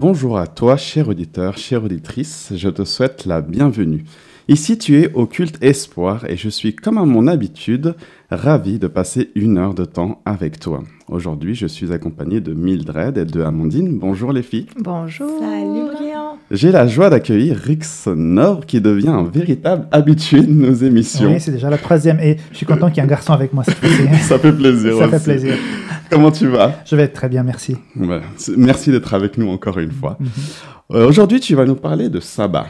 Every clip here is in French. Bonjour à toi, cher auditeur, chère auditrice, je te souhaite la bienvenue. Ici, tu es au culte Espoir et je suis, comme à mon habitude, ravi de passer une heure de temps avec toi. Aujourd'hui, je suis accompagné de Myldred et de Amandine. Bonjour les filles. Bonjour. Salut Brillant. J'ai la joie d'accueillir Rickson Nobre qui devient un véritable habitué de nos émissions. Oui, c'est déjà la troisième et je suis content qu'il y ait un garçon avec moi. Ça fait plaisir. Ça fait plaisir. Comment tu vas? Je vais être très bien, merci. Ouais, merci d'être avec nous encore une fois. Aujourd'hui, tu vas nous parler de sabbat.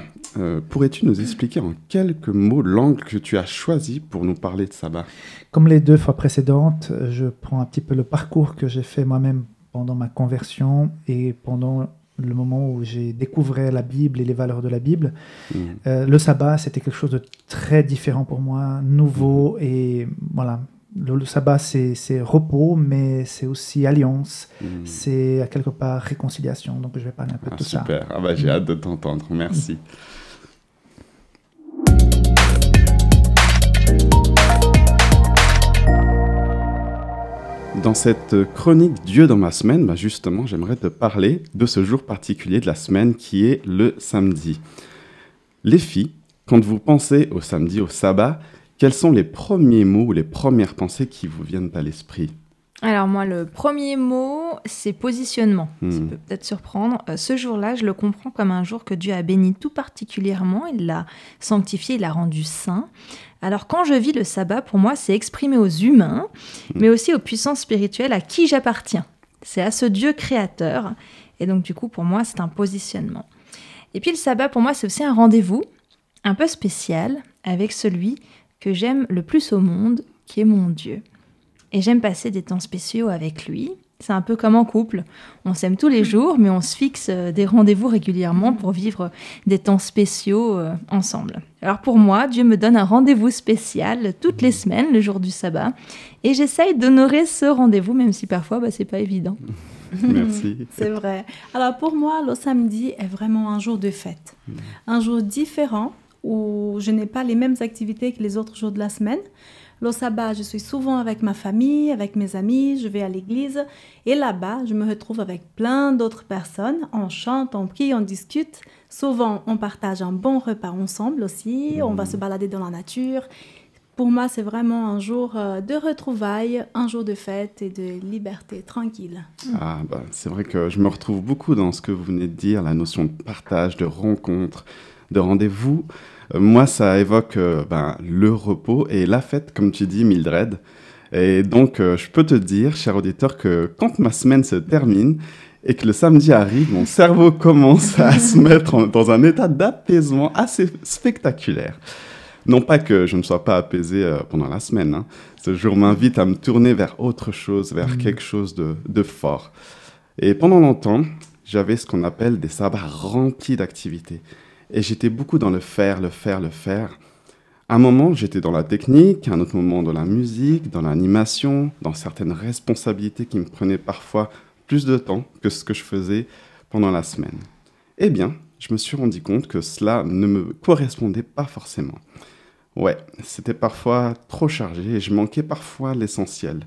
Pourrais-tu nous expliquer en quelques mots l'angle que tu as choisi pour nous parler de sabbat? Comme les deux fois précédentes, je prends un petit peu le parcours que j'ai fait moi-même pendant ma conversion et pendant le moment où j'ai découvert la Bible et les valeurs de la Bible. Le sabbat, c'était quelque chose de très différent pour moi, nouveau et voilà. Le sabbat, c'est repos, mais c'est aussi alliance, c'est à quelque part réconciliation. Donc, je vais parler un peu de tout super. Ça. Super, j'ai hâte de t'entendre, merci. Dans cette chronique Dieu dans ma semaine, justement, j'aimerais te parler de ce jour particulier de la semaine qui est le samedi. Les filles, quand vous pensez au samedi, au sabbat, quels sont les premiers mots ou les premières pensées qui vous viennent à l'esprit? Alors moi, le premier mot, c'est positionnement. Ça peut peut-être surprendre. Ce jour-là, je le comprends comme un jour que Dieu a béni tout particulièrement. Il l'a sanctifié, il l'a rendu saint. Alors quand je vis le sabbat, pour moi, c'est exprimer aux humains, mais aussi aux puissances spirituelles à qui j'appartiens. C'est à ce Dieu créateur. Et donc du coup, pour moi, c'est un positionnement. Et puis le sabbat, pour moi, c'est aussi un rendez-vous un peu spécial avec celui que j'aime le plus au monde, qui est mon Dieu. Et j'aime passer des temps spéciaux avec lui. C'est un peu comme en couple. On s'aime tous les jours, mais on se fixe des rendez-vous régulièrement pour vivre des temps spéciaux ensemble. Alors pour moi, Dieu me donne un rendez-vous spécial toutes les semaines, le jour du sabbat. Et j'essaye d'honorer ce rendez-vous, même si parfois, c'est pas évident. Merci. C'est vrai. Alors pour moi, le samedi est vraiment un jour de fête. Un jour différent, où je n'ai pas les mêmes activités que les autres jours de la semaine. Le sabbat, je suis souvent avec ma famille, avec mes amis, je vais à l'église. Et là-bas, je me retrouve avec plein d'autres personnes. On chante, on prie, on discute. Souvent, on partage un bon repas ensemble aussi. On va se balader dans la nature. Pour moi, c'est vraiment un jour de retrouvailles, un jour de fête et de liberté tranquille. C'est vrai que je me retrouve beaucoup dans ce que vous venez de dire, la notion de partage, de rencontre, de rendez-vous. Moi, ça évoque le repos et la fête, comme tu dis, Myldred. Et donc, je peux te dire, cher auditeur, que quand ma semaine se termine et que le samedi arrive, mon cerveau commence à se mettre dans un état d'apaisement assez spectaculaire. Non pas que je ne sois pas apaisé pendant la semaine. Ce jour m'invite à me tourner vers autre chose, vers quelque chose de fort. Et pendant longtemps, j'avais ce qu'on appelle des sabbats remplis d'activités. Et j'étais beaucoup dans le faire. Un moment, j'étais dans la technique, un autre moment dans la musique, dans l'animation, dans certaines responsabilités qui me prenaient parfois plus de temps que ce que je faisais pendant la semaine. Eh bien, je me suis rendu compte que cela ne me correspondait pas forcément. Ouais, c'était parfois trop chargé et je manquais parfois l'essentiel.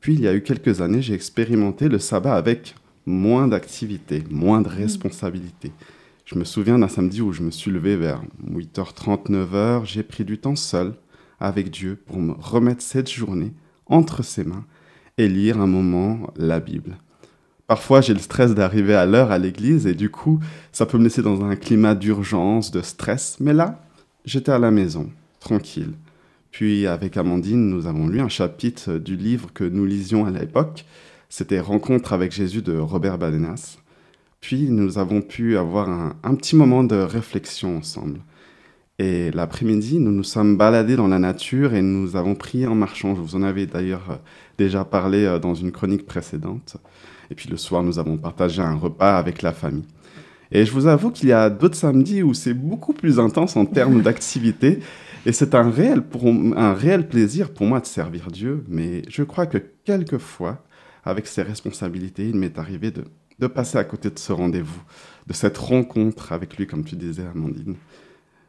Puis, il y a eu quelques années, j'ai expérimenté le sabbat avec moins d'activités, moins de responsabilités. Je me souviens d'un samedi où je me suis levé vers 8h30, 9h. J'ai pris du temps seul avec Dieu pour me remettre cette journée entre ses mains et lire un moment la Bible. Parfois, j'ai le stress d'arriver à l'heure à l'église et du coup, ça peut me laisser dans un climat d'urgence, de stress. Mais là, j'étais à la maison, tranquille. Puis avec Amandine, nous avons lu un chapitre du livre que nous lisions à l'époque. C'était « Rencontre avec Jésus » de Robert Badenas. Puis, nous avons pu avoir un petit moment de réflexion ensemble. Et l'après-midi, nous nous sommes baladés dans la nature et nous avons prié en marchant. Je vous en avais d'ailleurs déjà parlé dans une chronique précédente. Et puis, le soir, nous avons partagé un repas avec la famille. Et je vous avoue qu'il y a d'autres samedis où c'est beaucoup plus intense en termes d'activité. Et c'est un réel plaisir pour moi de servir Dieu. Mais je crois que quelquefois, avec ces responsabilités, il m'est arrivé de passer à côté de ce rendez-vous, de cette rencontre avec lui, comme tu disais, Amandine.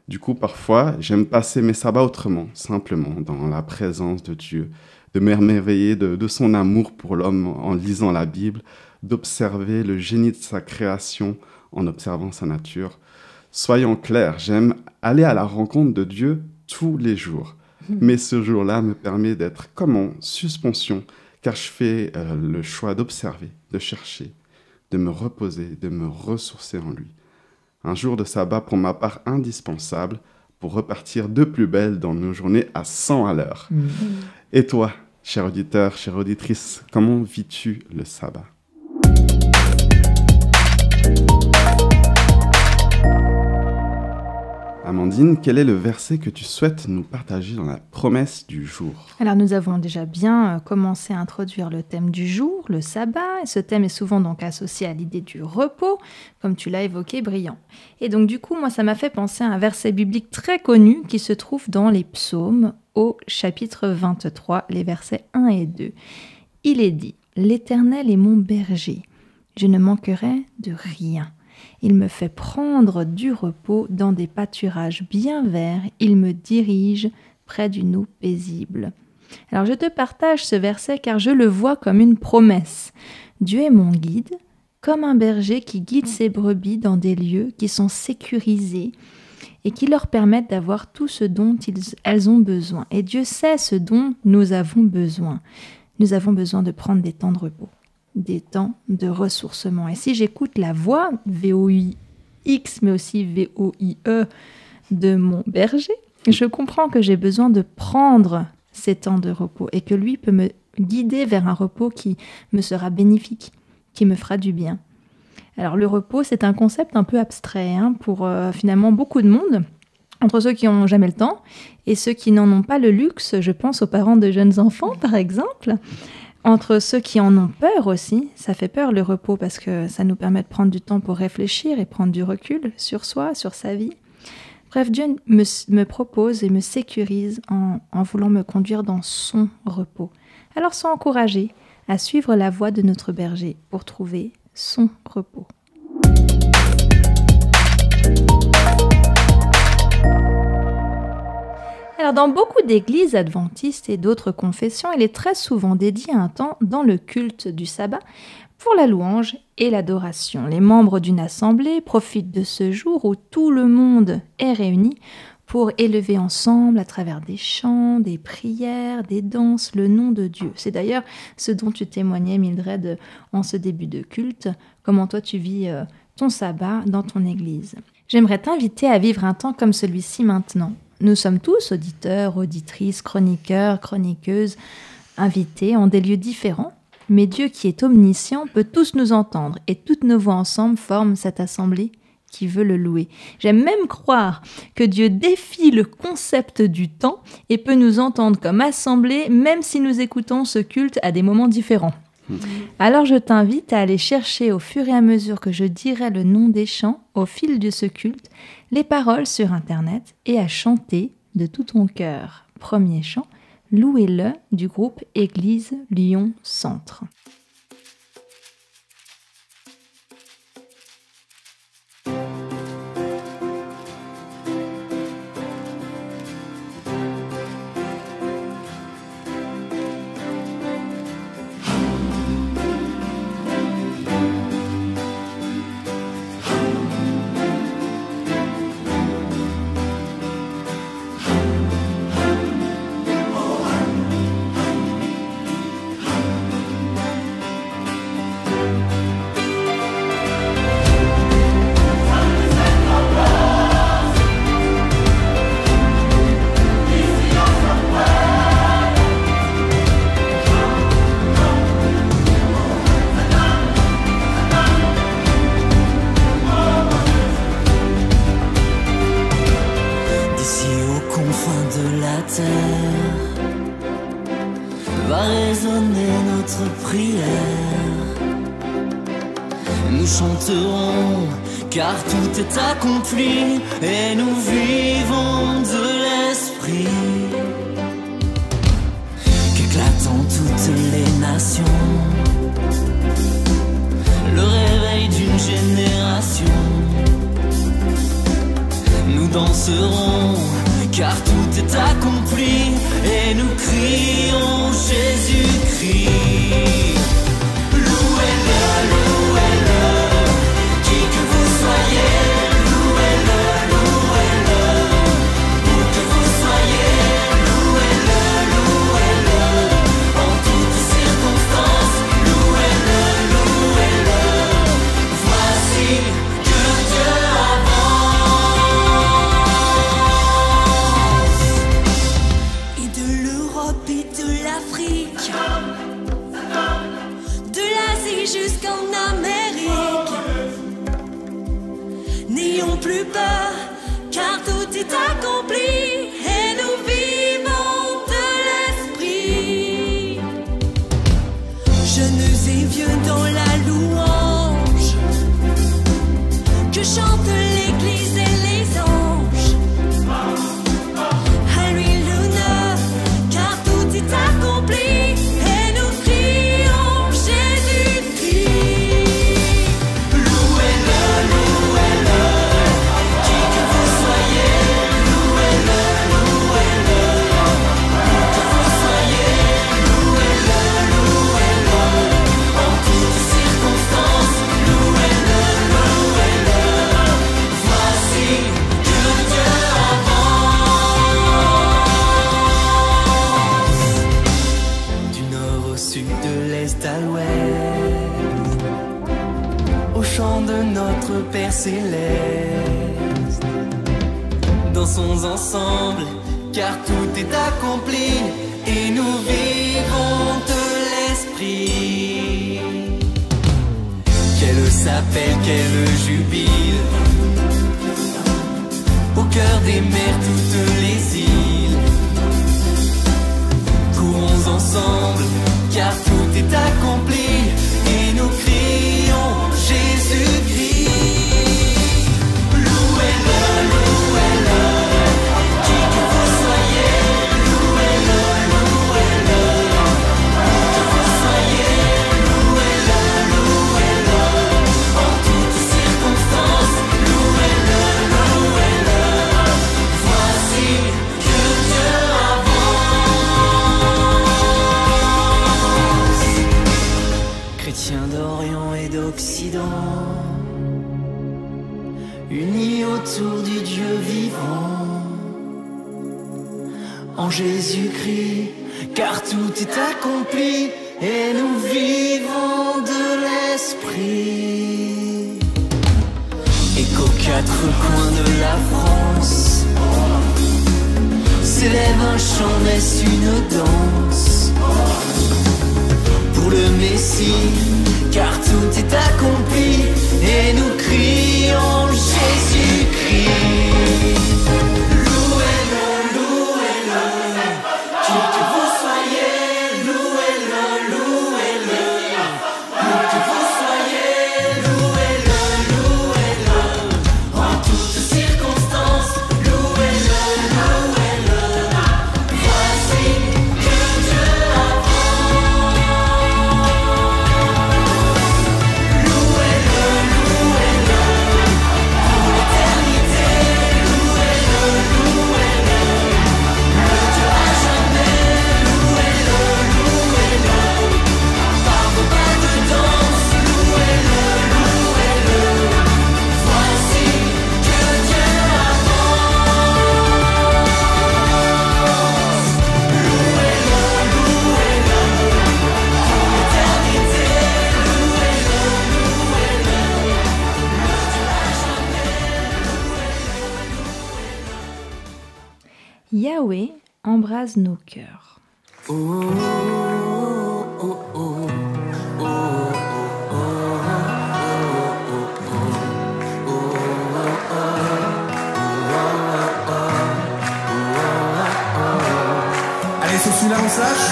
Du coup, parfois, j'aime passer mes sabbats autrement, simplement dans la présence de Dieu, de m'émerveiller de son amour pour l'homme en lisant la Bible, d'observer le génie de sa création en observant sa nature. Soyons clairs, j'aime aller à la rencontre de Dieu tous les jours. Mais ce jour-là me permet d'être comme en suspension, car je fais le choix d'observer, de chercher, de me reposer, de me ressourcer en lui. Un jour de sabbat pour ma part indispensable pour repartir de plus belle dans nos journées à 100 à l'heure. Mmh. Et toi, cher auditeur, chère auditrice, comment vis-tu le sabbat ? Amandine, quel est le verset que tu souhaites nous partager dans la promesse du jour ? Alors nous avons déjà bien commencé à introduire le thème du jour, le sabbat. Et ce thème est souvent donc associé à l'idée du repos, comme tu l'as évoqué, Brillant. Et donc du coup, moi ça m'a fait penser à un verset biblique très connu qui se trouve dans les Psaumes au chapitre 23, les versets 1 et 2. Il est dit « L'Éternel est mon berger, je ne manquerai de rien ». Il me fait prendre du repos dans des pâturages bien verts. Il me dirige près d'une eau paisible. Alors je te partage ce verset car je le vois comme une promesse. Dieu est mon guide, comme un berger qui guide ses brebis dans des lieux qui sont sécurisés et qui leur permettent d'avoir tout ce dont elles ont besoin. Et Dieu sait ce dont nous avons besoin. Nous avons besoin de prendre des temps de repos, des temps de ressourcement. Et si j'écoute la voix, V-O-I-X, mais aussi V-O-I-E, de mon berger, je comprends que j'ai besoin de prendre ces temps de repos et que lui peut me guider vers un repos qui me sera bénéfique, qui me fera du bien. Alors le repos, c'est un concept un peu abstrait pour finalement beaucoup de monde, entre ceux qui n'ont jamais le temps et ceux qui n'en ont pas le luxe. Je pense aux parents de jeunes enfants, par exemple. Entre ceux qui en ont peur aussi, ça fait peur le repos parce que ça nous permet de prendre du temps pour réfléchir et prendre du recul sur soi, sur sa vie. Bref, Dieu me propose et me sécurise en voulant me conduire dans son repos. Alors sois encouragés à suivre la voie de notre berger pour trouver son repos. Alors dans beaucoup d'églises adventistes et d'autres confessions, il est très souvent dédié un temps dans le culte du sabbat pour la louange et l'adoration. Les membres d'une assemblée profitent de ce jour où tout le monde est réuni pour élever ensemble à travers des chants, des prières, des danses, le nom de Dieu. C'est d'ailleurs ce dont tu témoignais, Myldred, en ce début de culte, comment toi tu vis ton sabbat dans ton église. J'aimerais t'inviter à vivre un temps comme celui-ci maintenant. Nous sommes tous auditeurs, auditrices, chroniqueurs, chroniqueuses, invités en des lieux différents. Mais Dieu qui est omniscient peut tous nous entendre et toutes nos voix ensemble forment cette assemblée qui veut le louer. J'aime même croire que Dieu défie le concept du temps et peut nous entendre comme assemblée même si nous écoutons ce culte à des moments différents. Alors je t'invite à aller chercher au fur et à mesure que je dirai le nom des chants au fil de ce culte, les paroles sur internet et à chanter de tout ton cœur. Premier chant, louez-le du groupe Église Lyon-Centre. Car tout est accompli et nous vivons de l'esprit. Qu'éclatant toutes les nations, le réveil d'une génération. Nous danserons car tout est accompli et nous crions Jésus-Christ. Louez-le. céleste. Dansons ensemble, car tout est accompli, et nous vivons de l'esprit. Qu'elle s'appelle, qu'elle jubile, au cœur des mers, toutes les îles. Courons ensemble, car tout est accompli, et nous crions Jésus-Christ. Louez-le, louez-le. Chrétiens d'Orient et d'Occident, unis autour du Dieu vivant, en Jésus-Christ, car tout est accompli, et nous vivons de l'Esprit. Et qu'aux quatre coins de la France, s'élève un chant, naisse une danse, pour le Messie, car tout est accompli, et nous crions Jésus-Christ. Louez-le, louez-le, qui que vous soyez, louez-le, louez-le, où que vous soyez, louez-le, louez-le, en toutes circonstances, louez-le, louez-le, voici que Dieu a. Yahweh embrase nos cœurs. Allez, c'est celui-là, on sache.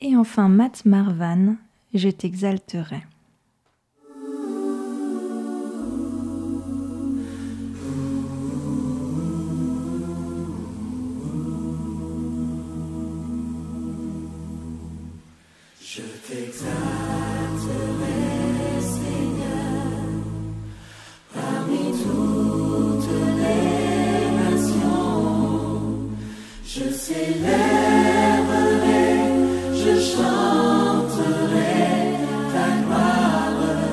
Et enfin, Matt Marvan, je t'exalterai. Je t'exalterai, Seigneur, parmi toutes les nations. Je célébrerai, je chanterai ta gloire,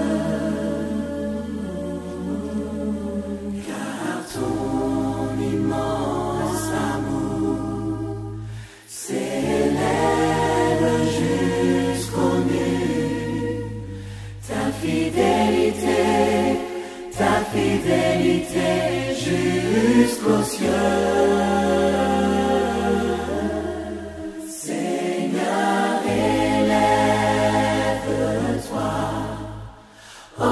car ton immense amour s'élève jusqu'aux nues. Ta fidélité jusqu'aux cieux. Au-dessus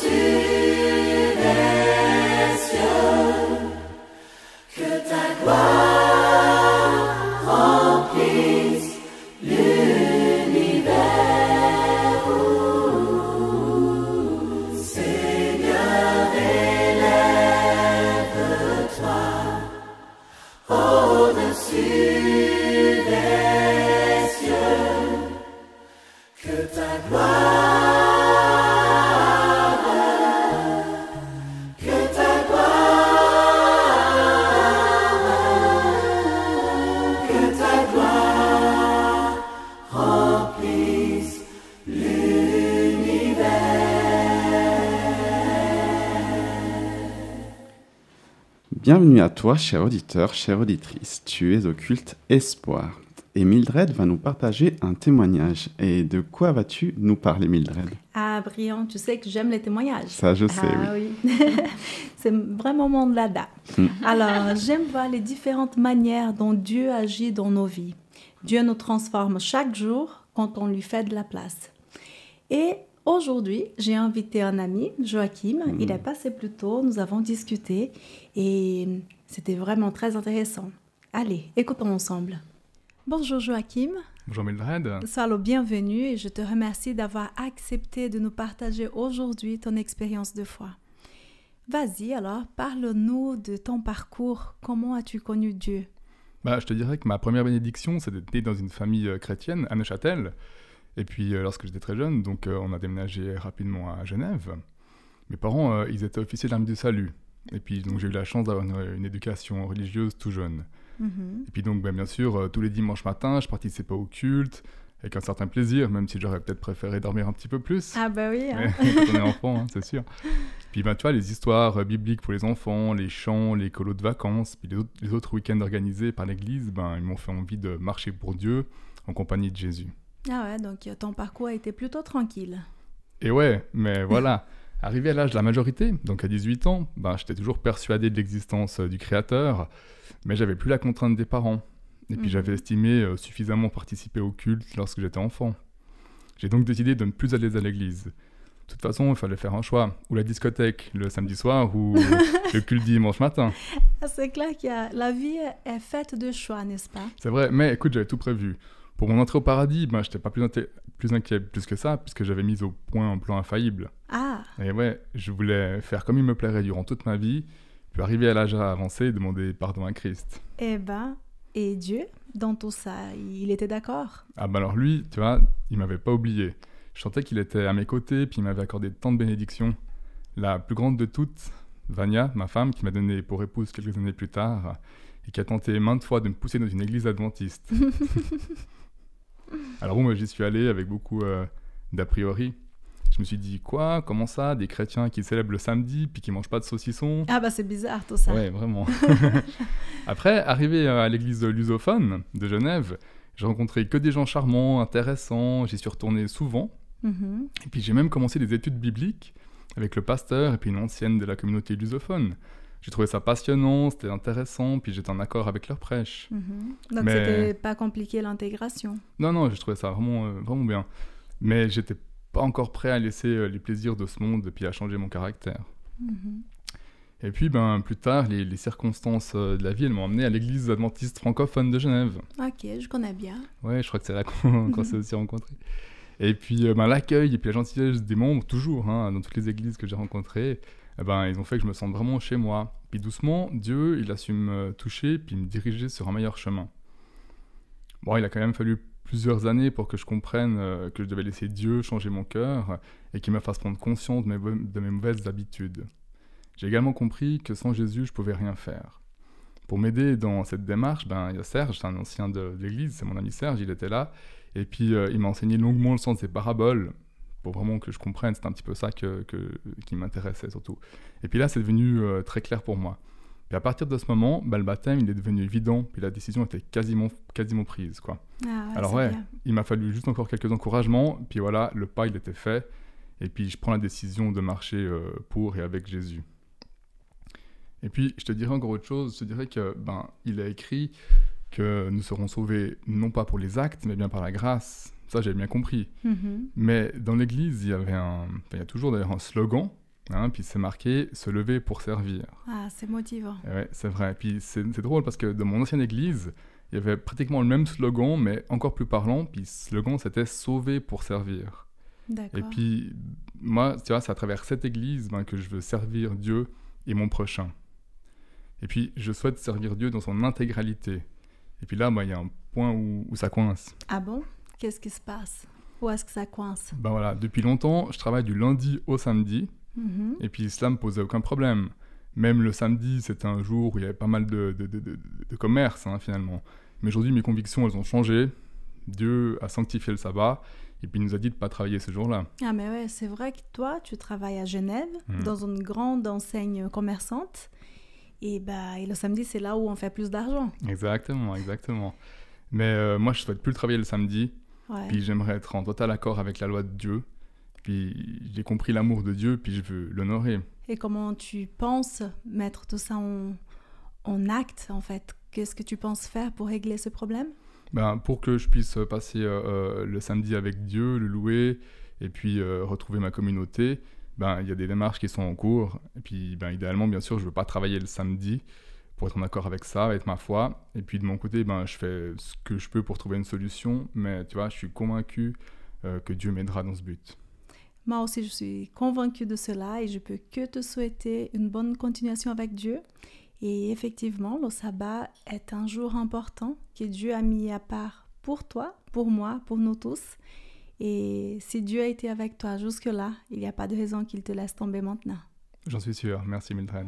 des cieux, que ta gloire remplisse l'univers. Seigneur, élève-toi au-dessus des cieux, que ta gloire. Bienvenue à toi, cher auditeur, chère auditrice. Tu es au culte Espoir. Et Myldred va nous partager un témoignage. Et de quoi vas-tu nous parler, Myldred? Ah, Brillant, tu sais que j'aime les témoignages. Ça, je sais, oui. C'est vraiment mon dada. Alors, j'aime voir les différentes manières dont Dieu agit dans nos vies. Dieu nous transforme chaque jour quand on lui fait de la place. Et aujourd'hui, j'ai invité un ami, Joachim. Il est passé plus tôt, nous avons discuté et c'était vraiment très intéressant. Allez, écoutons ensemble. Bonjour Joachim. Bonjour Myldred. Sois le bienvenu et je te remercie d'avoir accepté de nous partager aujourd'hui ton expérience de foi. Vas-y alors, parle-nous de ton parcours. Comment as-tu connu Dieu? Je te dirais que ma première bénédiction, c'est d'être né dans une famille chrétienne à Neuchâtel. Et puis, lorsque j'étais très jeune, donc, on a déménagé rapidement à Genève. Mes parents, ils étaient officiers de l'armée du salut. Et puis, donc, j'ai eu la chance d'avoir une éducation religieuse tout jeune. Et puis, donc, bien sûr, tous les dimanches matins, je participais au culte avec un certain plaisir, même si j'aurais peut-être préféré dormir un petit peu plus. Ah bah oui, hein. Quand on est enfant, hein, c'est sûr. Puis, tu vois, les histoires bibliques pour les enfants, les chants, les colos de vacances, puis les autres week-ends organisés par l'Église, ils m'ont fait envie de marcher pour Dieu en compagnie de Jésus. Ah ouais, donc ton parcours a été plutôt tranquille. Et ouais, mais voilà, arrivé à l'âge de la majorité, donc à 18 ans, j'étais toujours persuadé de l'existence du Créateur, mais j'avais plus la contrainte des parents. Et puis j'avais estimé suffisamment participer au culte lorsque j'étais enfant. J'ai donc décidé de ne plus aller à l'église. De toute façon, il fallait faire un choix, ou la discothèque le samedi soir, ou le culte dimanche matin. C'est clair que la vie est faite de choix, n'est-ce pas? C'est vrai, mais écoute, j'avais tout prévu. Pour mon entrée au paradis, je n'étais pas plus inquiet plus que ça, puisque j'avais mis au point un plan infaillible. Ah. Et ouais, je voulais faire comme il me plairait durant toute ma vie, puis arriver à l'âge avancé et demander pardon à Christ. Eh ben, et Dieu, dans tout ça, il était d'accord? Ah ben alors lui, tu vois, il ne m'avait pas oublié. Je sentais qu'il était à mes côtés, puis il m'avait accordé tant de bénédictions. La plus grande de toutes, Vania, ma femme, qui m'a donné pour épouse quelques années plus tard, et qui a tenté maintes fois de me pousser dans une église adventiste. Alors bon, j'y suis allé avec beaucoup d'a priori. Je me suis dit, quoi? Comment ça? Des chrétiens qui célèbrent le samedi, puis qui mangent pas de saucisson? Ah bah c'est bizarre tout ça. Ouais, vraiment. Après, arrivé à l'église lusophone de Genève, j'ai rencontré que des gens charmants, intéressants, j'y suis retourné souvent. Et puis j'ai même commencé des études bibliques avec le pasteur et puis une ancienne de la communauté lusophone. J'ai trouvé ça passionnant, c'était intéressant, puis j'étais en accord avec leur prêche. Donc c'était pas compliqué l'intégration? Non, non, j'ai trouvé ça vraiment, vraiment bien. Mais j'étais pas encore prêt à laisser les plaisirs de ce monde et puis à changer mon caractère. Et puis, ben, plus tard, les circonstances de la vie, elles m'ont emmené à l'église adventiste francophone de Genève. Ok, je connais bien. Ouais, je crois que c'est là qu'on s'est aussi rencontrés. Et puis, ben, l'accueil et puis la gentillesse des membres, toujours, hein, dans toutes les églises que j'ai rencontrées, eh ben, ils ont fait que je me sente vraiment chez moi. Puis doucement, Dieu, il a su me toucher, puis me diriger sur un meilleur chemin. Bon, il a quand même fallu plusieurs années pour que je comprenne que je devais laisser Dieu changer mon cœur et qu'il me fasse prendre conscience de mes mauvaises habitudes. J'ai également compris que sans Jésus, je ne pouvais rien faire. Pour m'aider dans cette démarche, ben, il y a Serge, c'est un ancien de l'église, c'est mon ami Serge, il était là. Et puis, il m'a enseigné longuement le sens de ses paraboles, pour vraiment que je comprenne. C'est un petit peu ça qui m'intéressait surtout. Et puis là, c'est devenu très clair pour moi. Et à partir de ce moment, bah, le baptême, il est devenu évident, puis la décision était quasiment prise, quoi. Ah ouais, alors ouais, bien. Il m'a fallu juste encore quelques encouragements, puis voilà, le pas, il était fait. Et puis, je prends la décision de marcher pour et avec Jésus. Et puis, je te dirais encore autre chose, je te dirais que, ben, il a écrit que nous serons sauvés non pas pour les actes, mais bien par la grâce. Ça, j'ai bien compris. Mais dans l'Église, il y avait il y a toujours d'ailleurs un slogan, hein, puis c'est marqué « Se lever pour servir ». Ah, c'est motivant. Et ouais, c'est vrai. Puis c'est drôle parce que dans mon ancienne Église, il y avait pratiquement le même slogan, mais encore plus parlant. Puis ce slogan, c'était « Sauver pour servir ». D'accord. Et puis moi, tu vois, c'est à travers cette Église, ben, que je veux servir Dieu et mon prochain. Et puis, je souhaite servir Dieu dans son intégralité. Et puis là, bah, y a un point où ça coince. Ah bon? Qu'est-ce qui se passe? Où est-ce que ça coince? Ben voilà, depuis longtemps, je travaille du lundi au samedi. Et puis, cela ne me posait aucun problème. Même le samedi, c'était un jour où il y avait pas mal de commerce, hein, finalement. Mais aujourd'hui, mes convictions, elles ont changé. Dieu a sanctifié le sabbat. Et puis, il nous a dit de ne pas travailler ce jour-là. Ah mais ouais, c'est vrai que toi, tu travailles à Genève, dans une grande enseigne commerçante. Et, bah, et le samedi, c'est là où on fait plus d'argent. Exactement, exactement. Mais moi, je ne souhaite plus travailler le samedi. Ouais. Puis j'aimerais être en total accord avec la loi de Dieu. Puis j'ai compris l'amour de Dieu, puis je veux l'honorer. Et comment tu penses mettre tout ça en acte, en fait? Qu'est-ce que tu penses faire pour régler ce problème? Ben, pour que je puisse passer le samedi avec Dieu, le louer, et puis retrouver ma communauté. Ben, il y a des démarches qui sont en cours. Et puis, ben, idéalement, bien sûr, je ne veux pas travailler le samedi pour être en accord avec ça, avec ma foi. Et puis, de mon côté, ben, je fais ce que je peux pour trouver une solution. Mais tu vois, je suis convaincu que Dieu m'aidera dans ce but. Moi aussi, je suis convaincue de cela et je ne peux que te souhaiter une bonne continuation avec Dieu. Et effectivement, le sabbat est un jour important que Dieu a mis à part pour toi, pour moi, pour nous tous. Et si Dieu a été avec toi jusque-là, il n'y a pas de raison qu'il te laisse tomber maintenant. J'en suis sûr. Merci, Myldred.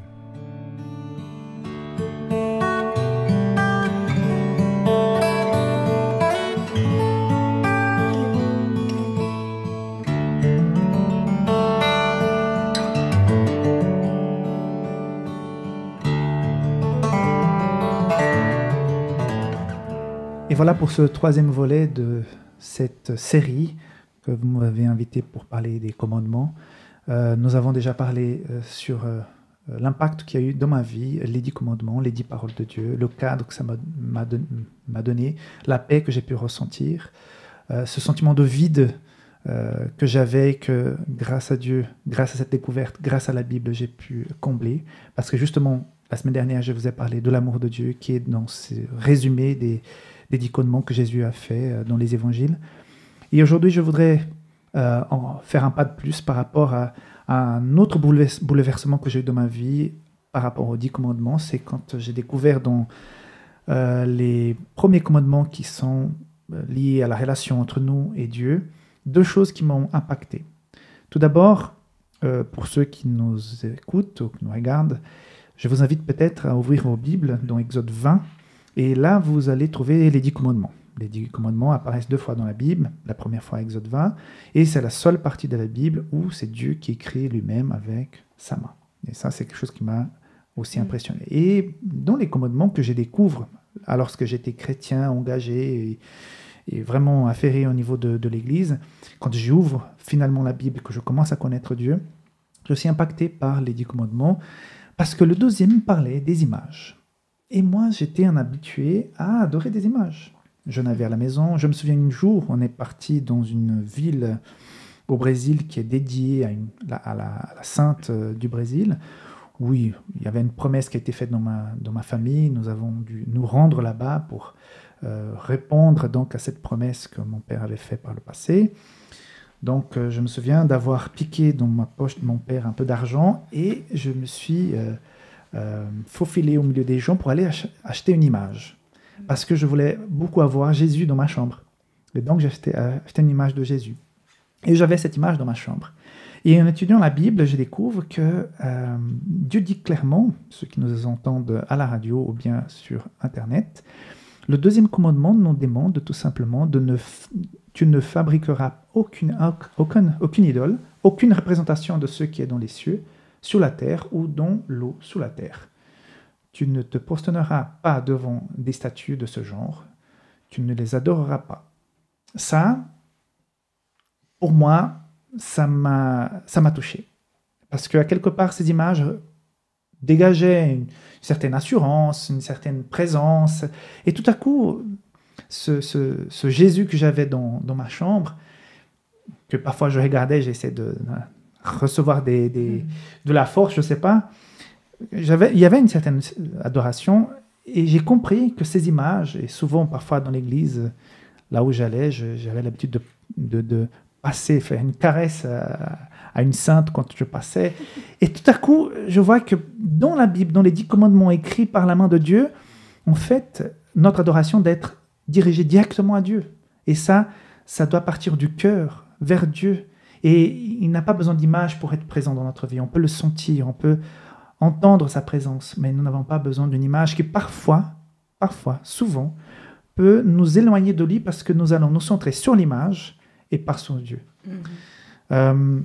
Et voilà pour ce troisième volet de cette série que vous m'avez invité pour parler des commandements. Nous avons déjà parlé sur l'impact qu'il y a eu dans ma vie, les 10 commandements, les 10 paroles de Dieu, le cadre que ça m'a donné, la paix que j'ai pu ressentir, ce sentiment de vide que j'avais, que grâce à Dieu, grâce à cette découverte, grâce à la Bible, j'ai pu combler. Parce que justement, la semaine dernière, je vous ai parlé de l'amour de Dieu qui est dans ce résumé des 10 commandements que Jésus a fait dans les évangiles. Et aujourd'hui, je voudrais en faire un pas de plus par rapport à un autre bouleversement que j'ai eu dans ma vie par rapport aux 10 commandements. C'est quand j'ai découvert dans les premiers commandements qui sont liés à la relation entre nous et Dieu, 2 choses qui m'ont impacté. Tout d'abord, pour ceux qui nous écoutent ou qui nous regardent, je vous invite peut-être à ouvrir vos Bibles dans Exode 20, et là, vous allez trouver les 10 commandements. Les 10 commandements apparaissent 2 fois dans la Bible, la première fois à Exode 20, et c'est la seule partie de la Bible où c'est Dieu qui écrit lui-même avec sa main. Et ça, c'est quelque chose qui m'a aussi impressionné. Et dans les commandements que je découvre, alors que j'étais chrétien, engagé et vraiment affairé au niveau de l'Église, quand j'ouvre finalement la Bible, que je commence à connaître Dieu, je suis impacté par les 10 commandements, parce que le deuxième parlait des images. Et moi, j'étais un habitué à adorer des images. J'en avais à la maison. Je me souviens un jour, on est parti dans une ville au Brésil qui est dédiée à la sainte du Brésil. oui, il y avait une promesse qui a été faite dans ma famille, nous avons dû nous rendre là-bas pour répondre donc à cette promesse que mon père avait faite par le passé. Donc je me souviens d'avoir piqué dans ma poche de mon père un peu d'argent et je me suis faufilé au milieu des gens pour aller acheter une image. Parce que je voulais beaucoup avoir Jésus dans ma chambre. Et donc j'ai acheté une image de Jésus. Et j'avais cette image dans ma chambre. Et en étudiant la Bible, je découvre que Dieu dit clairement, ceux qui nous entendent à la radio ou bien sur Internet, le deuxième commandement nous demande tout simplement de tu ne fabriqueras aucune idole, aucune représentation de ce qui est dans les cieux, sur la terre ou dans l'eau sous la terre. Tu ne te prosterneras pas devant des statues de ce genre, tu ne les adoreras pas. Ça, pour moi, ça m'a touché. Parce qu'à quelque part, ces images dégageaient une certaine assurance, une certaine présence. Et tout à coup, ce Jésus que j'avais dans ma chambre, que parfois je regardais, j'essayais de recevoir de la force, je ne sais pas, il y avait une certaine adoration. Et j'ai compris que ces images, et souvent parfois dans l'église, là où j'allais, j'avais l'habitude de passer, faire une caresse à une sainte quand je passais. Et tout à coup, je vois que dans la Bible, dans les 10 commandements écrits par la main de Dieu, en fait, notre adoration d'être dirigée directement à Dieu. Et ça doit partir du cœur, vers Dieu. Et il n'a pas besoin d'image pour être présent dans notre vie. On peut le sentir, on peut entendre sa présence, mais nous n'avons pas besoin d'une image qui parfois, souvent, peut nous éloigner de lui parce que nous allons nous centrer sur l'image et par son Dieu. Mm-hmm.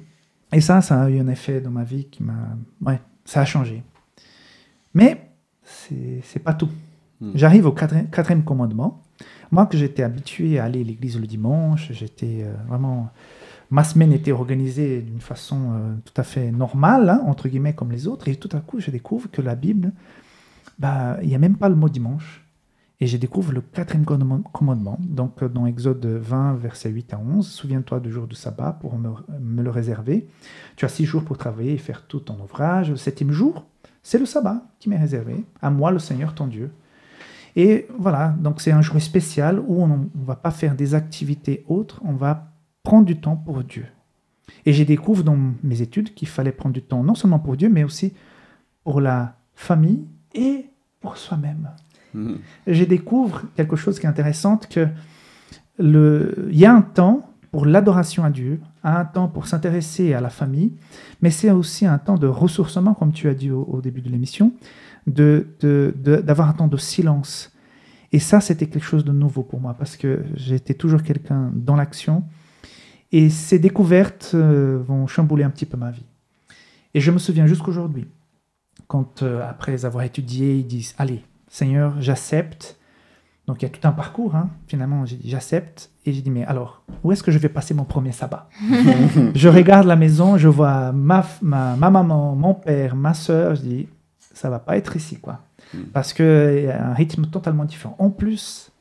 Et ça a eu un effet dans ma vie qui m'a... Ouais, ça a changé. Mais c'est pas tout. Mm. J'arrive au quatrième commandement. Moi, que j'étais habitué à aller à l'église le dimanche, j'étais vraiment... Ma semaine était organisée d'une façon tout à fait normale, hein, entre guillemets, comme les autres. Et tout à coup, je découvre que la Bible, bah, il n'y a même pas le mot dimanche. Et je découvre le 4e commandement, donc dans Exode 20, versets 8 à 11. « Souviens-toi du jour du sabbat pour me le réserver. Tu as 6 jours pour travailler et faire tout ton ouvrage. Le 7e jour, c'est le sabbat qui m'est réservé, à moi le Seigneur ton Dieu. » Et voilà, donc c'est un jour spécial où on ne va pas faire des activités autres, on va prendre du temps pour Dieu. Et je découvre dans mes études qu'il fallait prendre du temps non seulement pour Dieu, mais aussi pour la famille et pour soi-même. Je découvre quelque chose qui est intéressant, que il y a un temps pour l'adoration à Dieu, un temps pour s'intéresser à la famille, mais c'est aussi un temps de ressourcement, comme tu as dit au début de l'émission, d'avoir un temps de silence. Et ça, c'était quelque chose de nouveau pour moi, parce que j'étais toujours quelqu'un dans l'action, et ces découvertes vont chambouler un petit peu ma vie. Et je me souviens jusqu'aujourd'hui, quand après avoir étudié, ils disent « Allez, Seigneur, j'accepte. » Donc, il y a tout un parcours. Hein. Finalement, j'ai dit, j'accepte. Et j'ai dit, mais alors, où est-ce que je vais passer mon premier sabbat? Je regarde la maison, je vois ma maman, mon père, ma soeur. Je dis, ça ne va pas être ici, quoi. Parce qu'il y a un rythme totalement différent. En plus,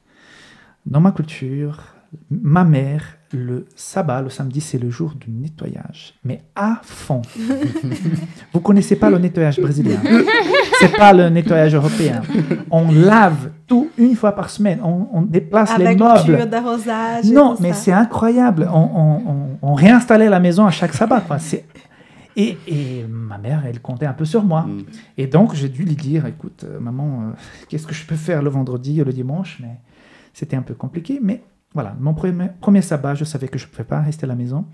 dans ma culture, ma mère, le sabbat, le samedi, c'est le jour du nettoyage. Mais à fond. Vous ne connaissez pas le nettoyage brésilien. Ce n'est pas le nettoyage européen. On lave tout une fois par semaine. On déplace les meubles. Avec cure d'arrosage. Non, mais c'est incroyable. On réinstallait la maison à chaque sabbat, quoi. Et ma mère, elle comptait un peu sur moi. Mm. Et donc, j'ai dû lui dire, écoute, maman, qu'est-ce que je peux faire le vendredi ou le dimanche? Mais c'était un peu compliqué, mais... Voilà, mon premier sabbat, je savais que je ne pouvais pas rester à la maison.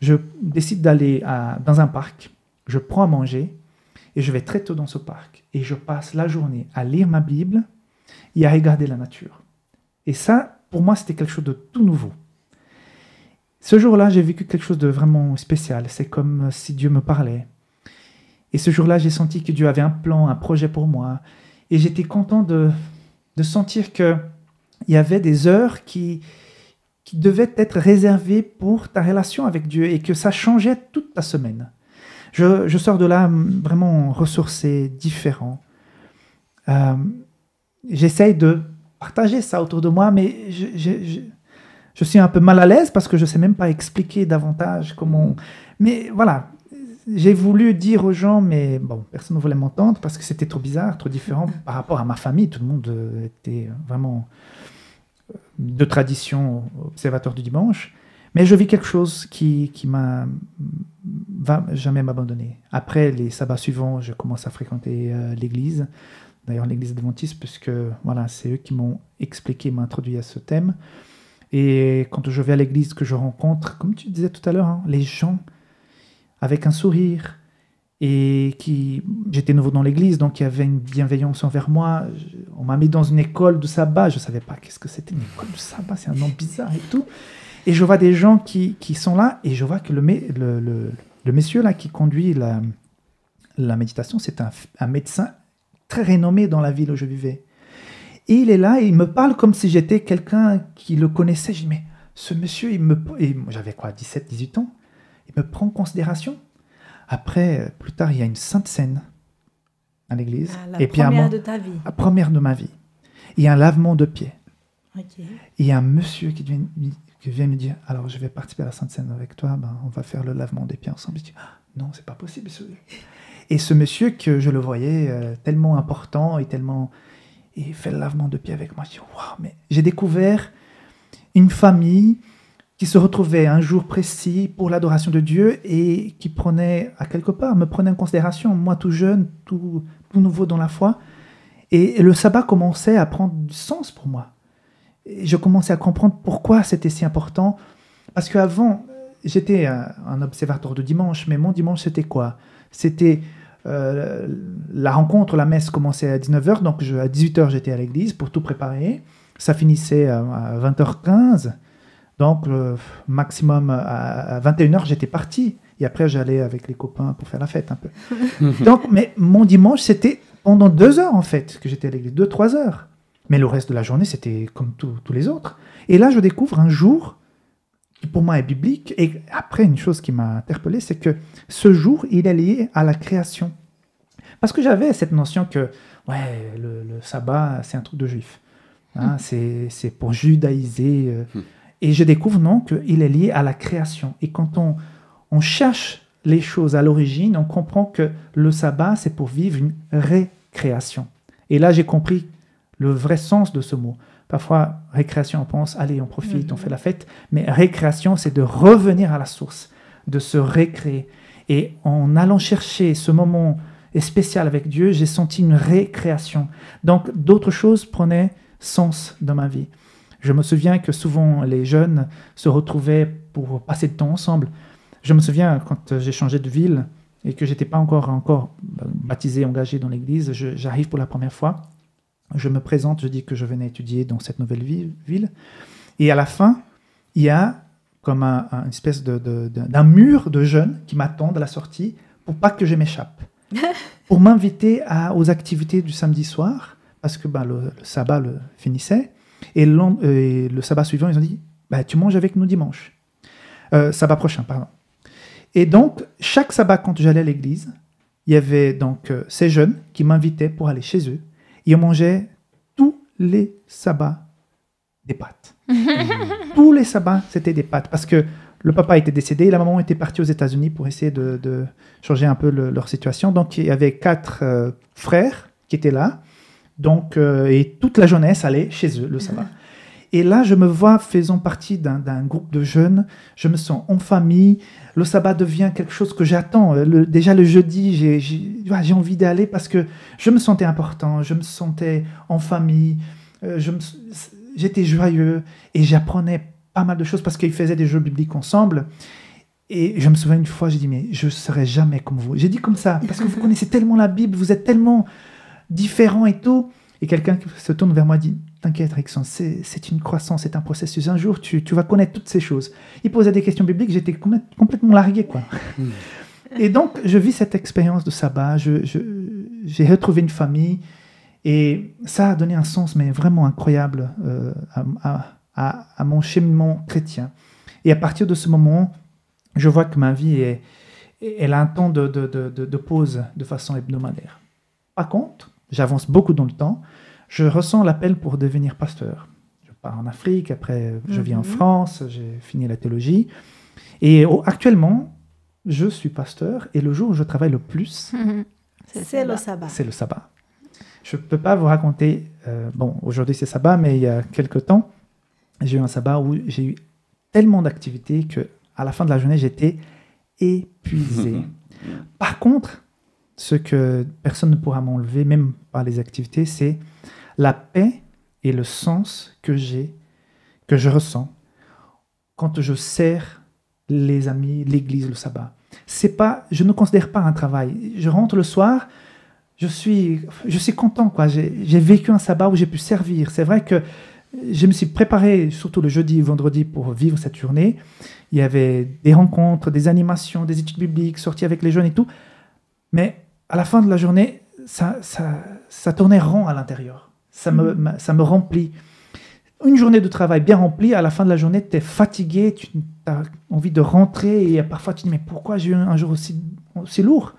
Je décide d'aller dans un parc, je prends à manger et je vais très tôt dans ce parc. Et je passe la journée à lire ma Bible et à regarder la nature. Et ça, pour moi, c'était quelque chose de tout nouveau. Ce jour-là, j'ai vécu quelque chose de vraiment spécial. C'est comme si Dieu me parlait. Et ce jour-là, j'ai senti que Dieu avait un plan, un projet pour moi. Et j'étais content de sentir que il y avait des heures qui devaient être réservées pour ta relation avec Dieu et que ça changeait toute ta semaine. Je sors de là vraiment ressourcé, différent. J'essaye de partager ça autour de moi, mais je suis un peu mal à l'aise parce que je ne sais même pas expliquer davantage comment... Mais voilà, j'ai voulu dire aux gens, mais bon, personne ne voulait m'entendre parce que c'était trop bizarre, trop différent par rapport à ma famille. Tout le monde était vraiment de tradition observateur du dimanche. Mais je vis quelque chose qui m'a jamais m'abandonner. Après les sabbats suivants, je commence à fréquenter l'église. D'ailleurs, l'église adventiste, puisque voilà, c'est eux qui m'ont expliqué, m'introduit à ce thème. Et quand je vais à l'église, que je rencontre, comme tu disais tout à l'heure, hein, les gens avec un sourire. Et qui, j'étais nouveau dans l'église, donc il y avait une bienveillance envers moi. On m'a mis dans une école de sabbat. Je ne savais pas qu'est-ce que c'était une école de sabbat. C'est un nom bizarre et tout. Et je vois des gens qui sont là, et je vois que le monsieur là, qui conduit la méditation, c'est un médecin très renommé dans la ville où je vivais. Et il est là, et il me parle comme si j'étais quelqu'un qui le connaissait. Je dis, mais ce monsieur, j'avais quoi, 17, 18 ans, il me prend en considération. Après, plus tard, il y a une sainte scène à l'église. Ah, la première de ta vie. La première de ma vie. Il y a un lavement de pieds. Okay. Il y a un monsieur qui vient me dire, alors je vais participer à la sainte scène avec toi, ben, on va faire le lavement des pieds ensemble. Je dis, ah, non, c'est pas possible. Et ce monsieur, que je le voyais tellement important et tellement... Il fait le lavement de pieds avec moi. Je dis, waouh, mais j'ai découvert une famille qui se retrouvait un jour précis pour l'adoration de Dieu et qui prenait, à quelque part, me prenait en considération, moi tout jeune, tout nouveau dans la foi. Et le sabbat commençait à prendre du sens pour moi. Et je commençais à comprendre pourquoi c'était si important. Parce qu'avant, j'étais un observateur de dimanche, mais mon dimanche, c'était quoi? C'était... la rencontre, la messe commençait à 19h, donc à 18h j'étais à l'église pour tout préparer, ça finissait à 20h15, donc maximum à 21h j'étais parti, et après j'allais avec les copains pour faire la fête un peu. Donc, mais mon dimanche c'était pendant 2 heures en fait que j'étais à l'église, 2-3 heures, mais le reste de la journée c'était comme tous les autres. Et là je découvre un jour qui pour moi est biblique, et après une chose qui m'a interpellé, c'est que ce jour il est lié à la création, parce que j'avais cette notion que ouais, le sabbat c'est un truc de juif, hein, c'est pour judaïser, et je découvre non, qu'il est lié à la création, et quand on cherche les choses à l'origine, on comprend que le sabbat c'est pour vivre une récréation. Et là j'ai compris le vrai sens de ce mot. Parfois, récréation, on pense, allez, on profite, on fait la fête. Mais récréation, c'est de revenir à la source, de se récréer. Et en allant chercher ce moment spécial avec Dieu, j'ai senti une récréation. Donc, d'autres choses prenaient sens dans ma vie. Je me souviens que souvent, les jeunes se retrouvaient pour passer le temps ensemble. Je me souviens, quand j'ai changé de ville et que je n'étais pas encore baptisé, engagé dans l'église, j'arrive pour la première fois. Je me présente, je dis que je venais étudier dans cette nouvelle ville. Et à la fin, il y a comme une espèce d'un mur de jeunes qui m'attendent à la sortie pour pas que je m'échappe, pour m'inviter aux activités du samedi soir, parce que bah, le sabbat finissait. Et le sabbat suivant, ils ont dit bah, « tu manges avec nous dimanche ». Sabbat prochain, pardon. Et donc, chaque sabbat, quand j'allais à l'église, il y avait donc ces jeunes qui m'invitaient pour aller chez eux. Et on mangeait tous les sabbats des pâtes. Tous les sabbats, c'était des pâtes. Parce que le papa était décédé, la maman était partie aux États-Unis pour essayer de changer un peu leur situation. Donc, il y avait 4 frères qui étaient là. Donc, et toute la jeunesse allait chez eux, le sabbat. Et là, je me vois faisant partie d'un groupe de jeunes. Je me sens en famille. Le sabbat devient quelque chose que j'attends. Déjà le jeudi, j'ai envie d'aller parce que je me sentais important. Je me sentais en famille. J'étais joyeux et j'apprenais pas mal de choses parce qu'ils faisaient des jeux bibliques ensemble. Et je me souviens une fois, j'ai dit « mais je ne serai jamais comme vous ». J'ai dit comme ça parce que vous connaissez tellement la Bible, vous êtes tellement différents et tout. Et quelqu'un qui se tourne vers moi dit « t'inquiète, Rickson, c'est une croissance, c'est un processus. Un jour, tu vas connaître toutes ces choses. » Il posait des questions bibliques, j'étais complètement largué, quoi. Et donc, je vis cette expérience de sabbat. J'ai retrouvé une famille. Et ça a donné un sens, mais vraiment incroyable, à mon cheminement chrétien. Et à partir de ce moment, je vois que ma vie, elle a un temps de pause de façon hebdomadaire. Par contre, j'avance beaucoup dans le temps. Je ressens l'appel pour devenir pasteur. Je pars en Afrique, après je vis en France, j'ai fini la théologie. Et actuellement, je suis pasteur et le jour où je travaille le plus, c'est le sabbat. C'est le sabbat. Je ne peux pas vous raconter, bon, aujourd'hui c'est sabbat, mais il y a quelques temps, j'ai eu un sabbat où j'ai eu tellement d'activités qu'à la fin de la journée, j'étais épuisé. Par contre, ce que personne ne pourra m'enlever, même par les activités, c'est la paix et le sens que j'ai, que je ressens quand je sers les amis, l'église, le sabbat. C'est pas, je ne considère pas un travail. Je rentre le soir, je suis content, quoi. J'ai vécu un sabbat où j'ai pu servir. C'est vrai que je me suis préparé, surtout le jeudi et vendredi, pour vivre cette journée. Il y avait des rencontres, des animations, des études bibliques, sorties avec les jeunes et tout. Mais à la fin de la journée, ça tournait rond à l'intérieur. Ça me remplit. Une journée de travail bien remplie, à la fin de la journée, tu es fatigué, tu as envie de rentrer et parfois tu te dis « Mais pourquoi j'ai eu un jour aussi lourd ?»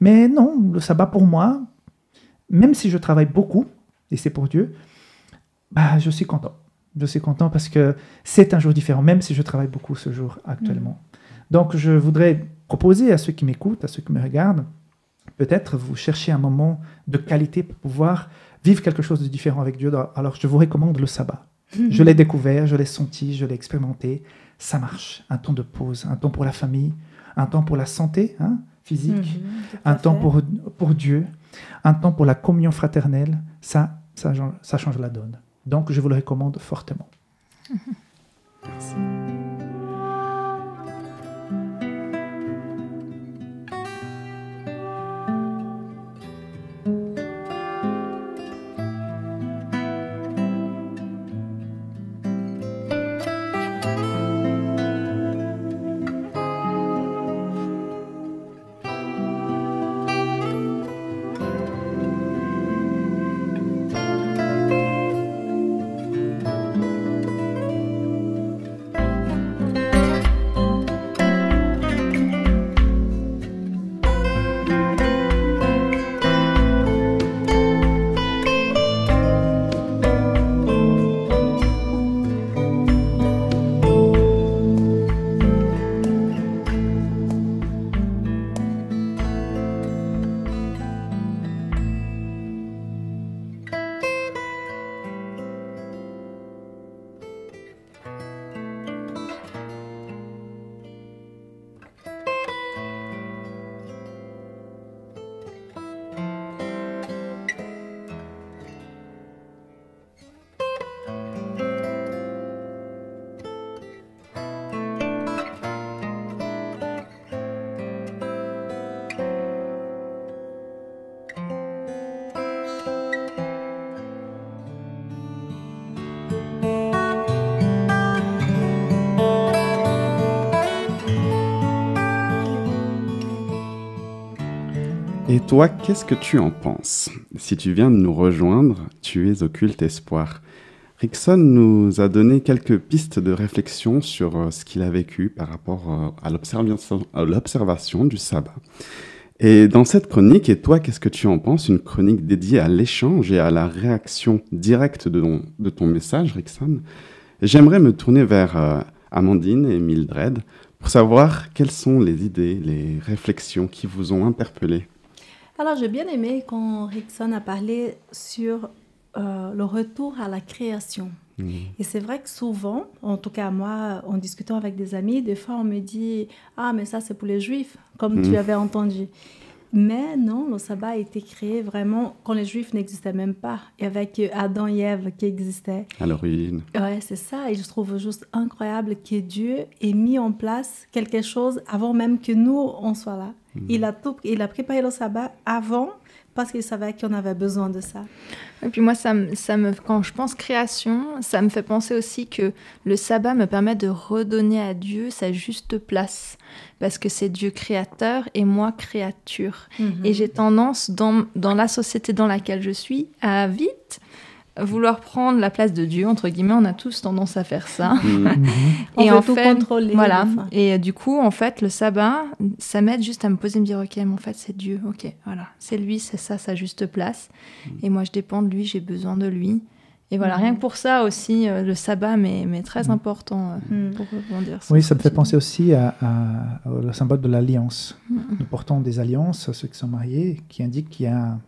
Mais non, le sabbat pour moi, même si je travaille beaucoup, et c'est pour Dieu, bah, je suis content. Je suis content parce que c'est un jour différent, même si je travaille beaucoup ce jour actuellement. Donc je voudrais proposer à ceux qui m'écoutent, à ceux qui me regardent, peut-être vous cherchez un moment de qualité pour pouvoir vivre quelque chose de différent avec Dieu. Alors je vous recommande le sabbat. Je l'ai découvert, je l'ai senti, je l'ai expérimenté. Ça marche. Un temps de pause, un temps pour la famille, un temps pour la santé physique, un temps pour Dieu, un temps pour la communion fraternelle. Ça change la donne. Donc je vous le recommande fortement. Merci. Et toi, qu'est-ce que tu en penses? Si tu viens de nous rejoindre, tu es au culte espoir. Rickson nous a donné quelques pistes de réflexion sur ce qu'il a vécu par rapport à l'observation du sabbat. Et dans cette chronique, et toi, qu'est-ce que tu en penses? Une chronique dédiée à l'échange et à la réaction directe de ton message, Rickson. J'aimerais me tourner vers Amandine et Myldred pour savoir quelles sont les idées, les réflexions qui vous ont interpellé. Alors, j'ai bien aimé quand Rickson a parlé sur le retour à la création. Et c'est vrai que souvent, en tout cas moi, en discutant avec des amis, des fois on me dit « Ah, mais ça c'est pour les Juifs », comme tu avais entendu. Mais non, le sabbat a été créé vraiment quand les Juifs n'existaient même pas, et avec Adam et Ève qui existaient. À l'origine. Oui, c'est ça. Et je trouve juste incroyable que Dieu ait mis en place quelque chose avant même que nous, on soit là. Il a préparé le sabbat avant parce qu'il savait qu'on avait besoin de ça. Et puis moi, quand je pense création, ça me fait penser aussi que le sabbat me permet de redonner à Dieu sa juste place. Parce que c'est Dieu créateur et moi créature. Et j'ai tendance, dans la société dans laquelle je suis, à vite vouloir prendre la place de Dieu, entre guillemets. On a tous tendance à faire ça. Et on veut tout contrôler. Voilà. Et du coup, en fait, le sabbat, ça m'aide juste à me poser et me dire, ok, mais en fait, c'est Dieu. Ok, voilà. C'est lui, c'est ça, sa juste place. Et moi, je dépends de lui, j'ai besoin de lui. Et voilà, rien que pour ça aussi, le sabbat mais très important pour rebondir. Oui, ça me fait penser aussi à le symbole de l'alliance. Nous portons des alliances, ceux qui sont mariés, qui indiquent qu'il y a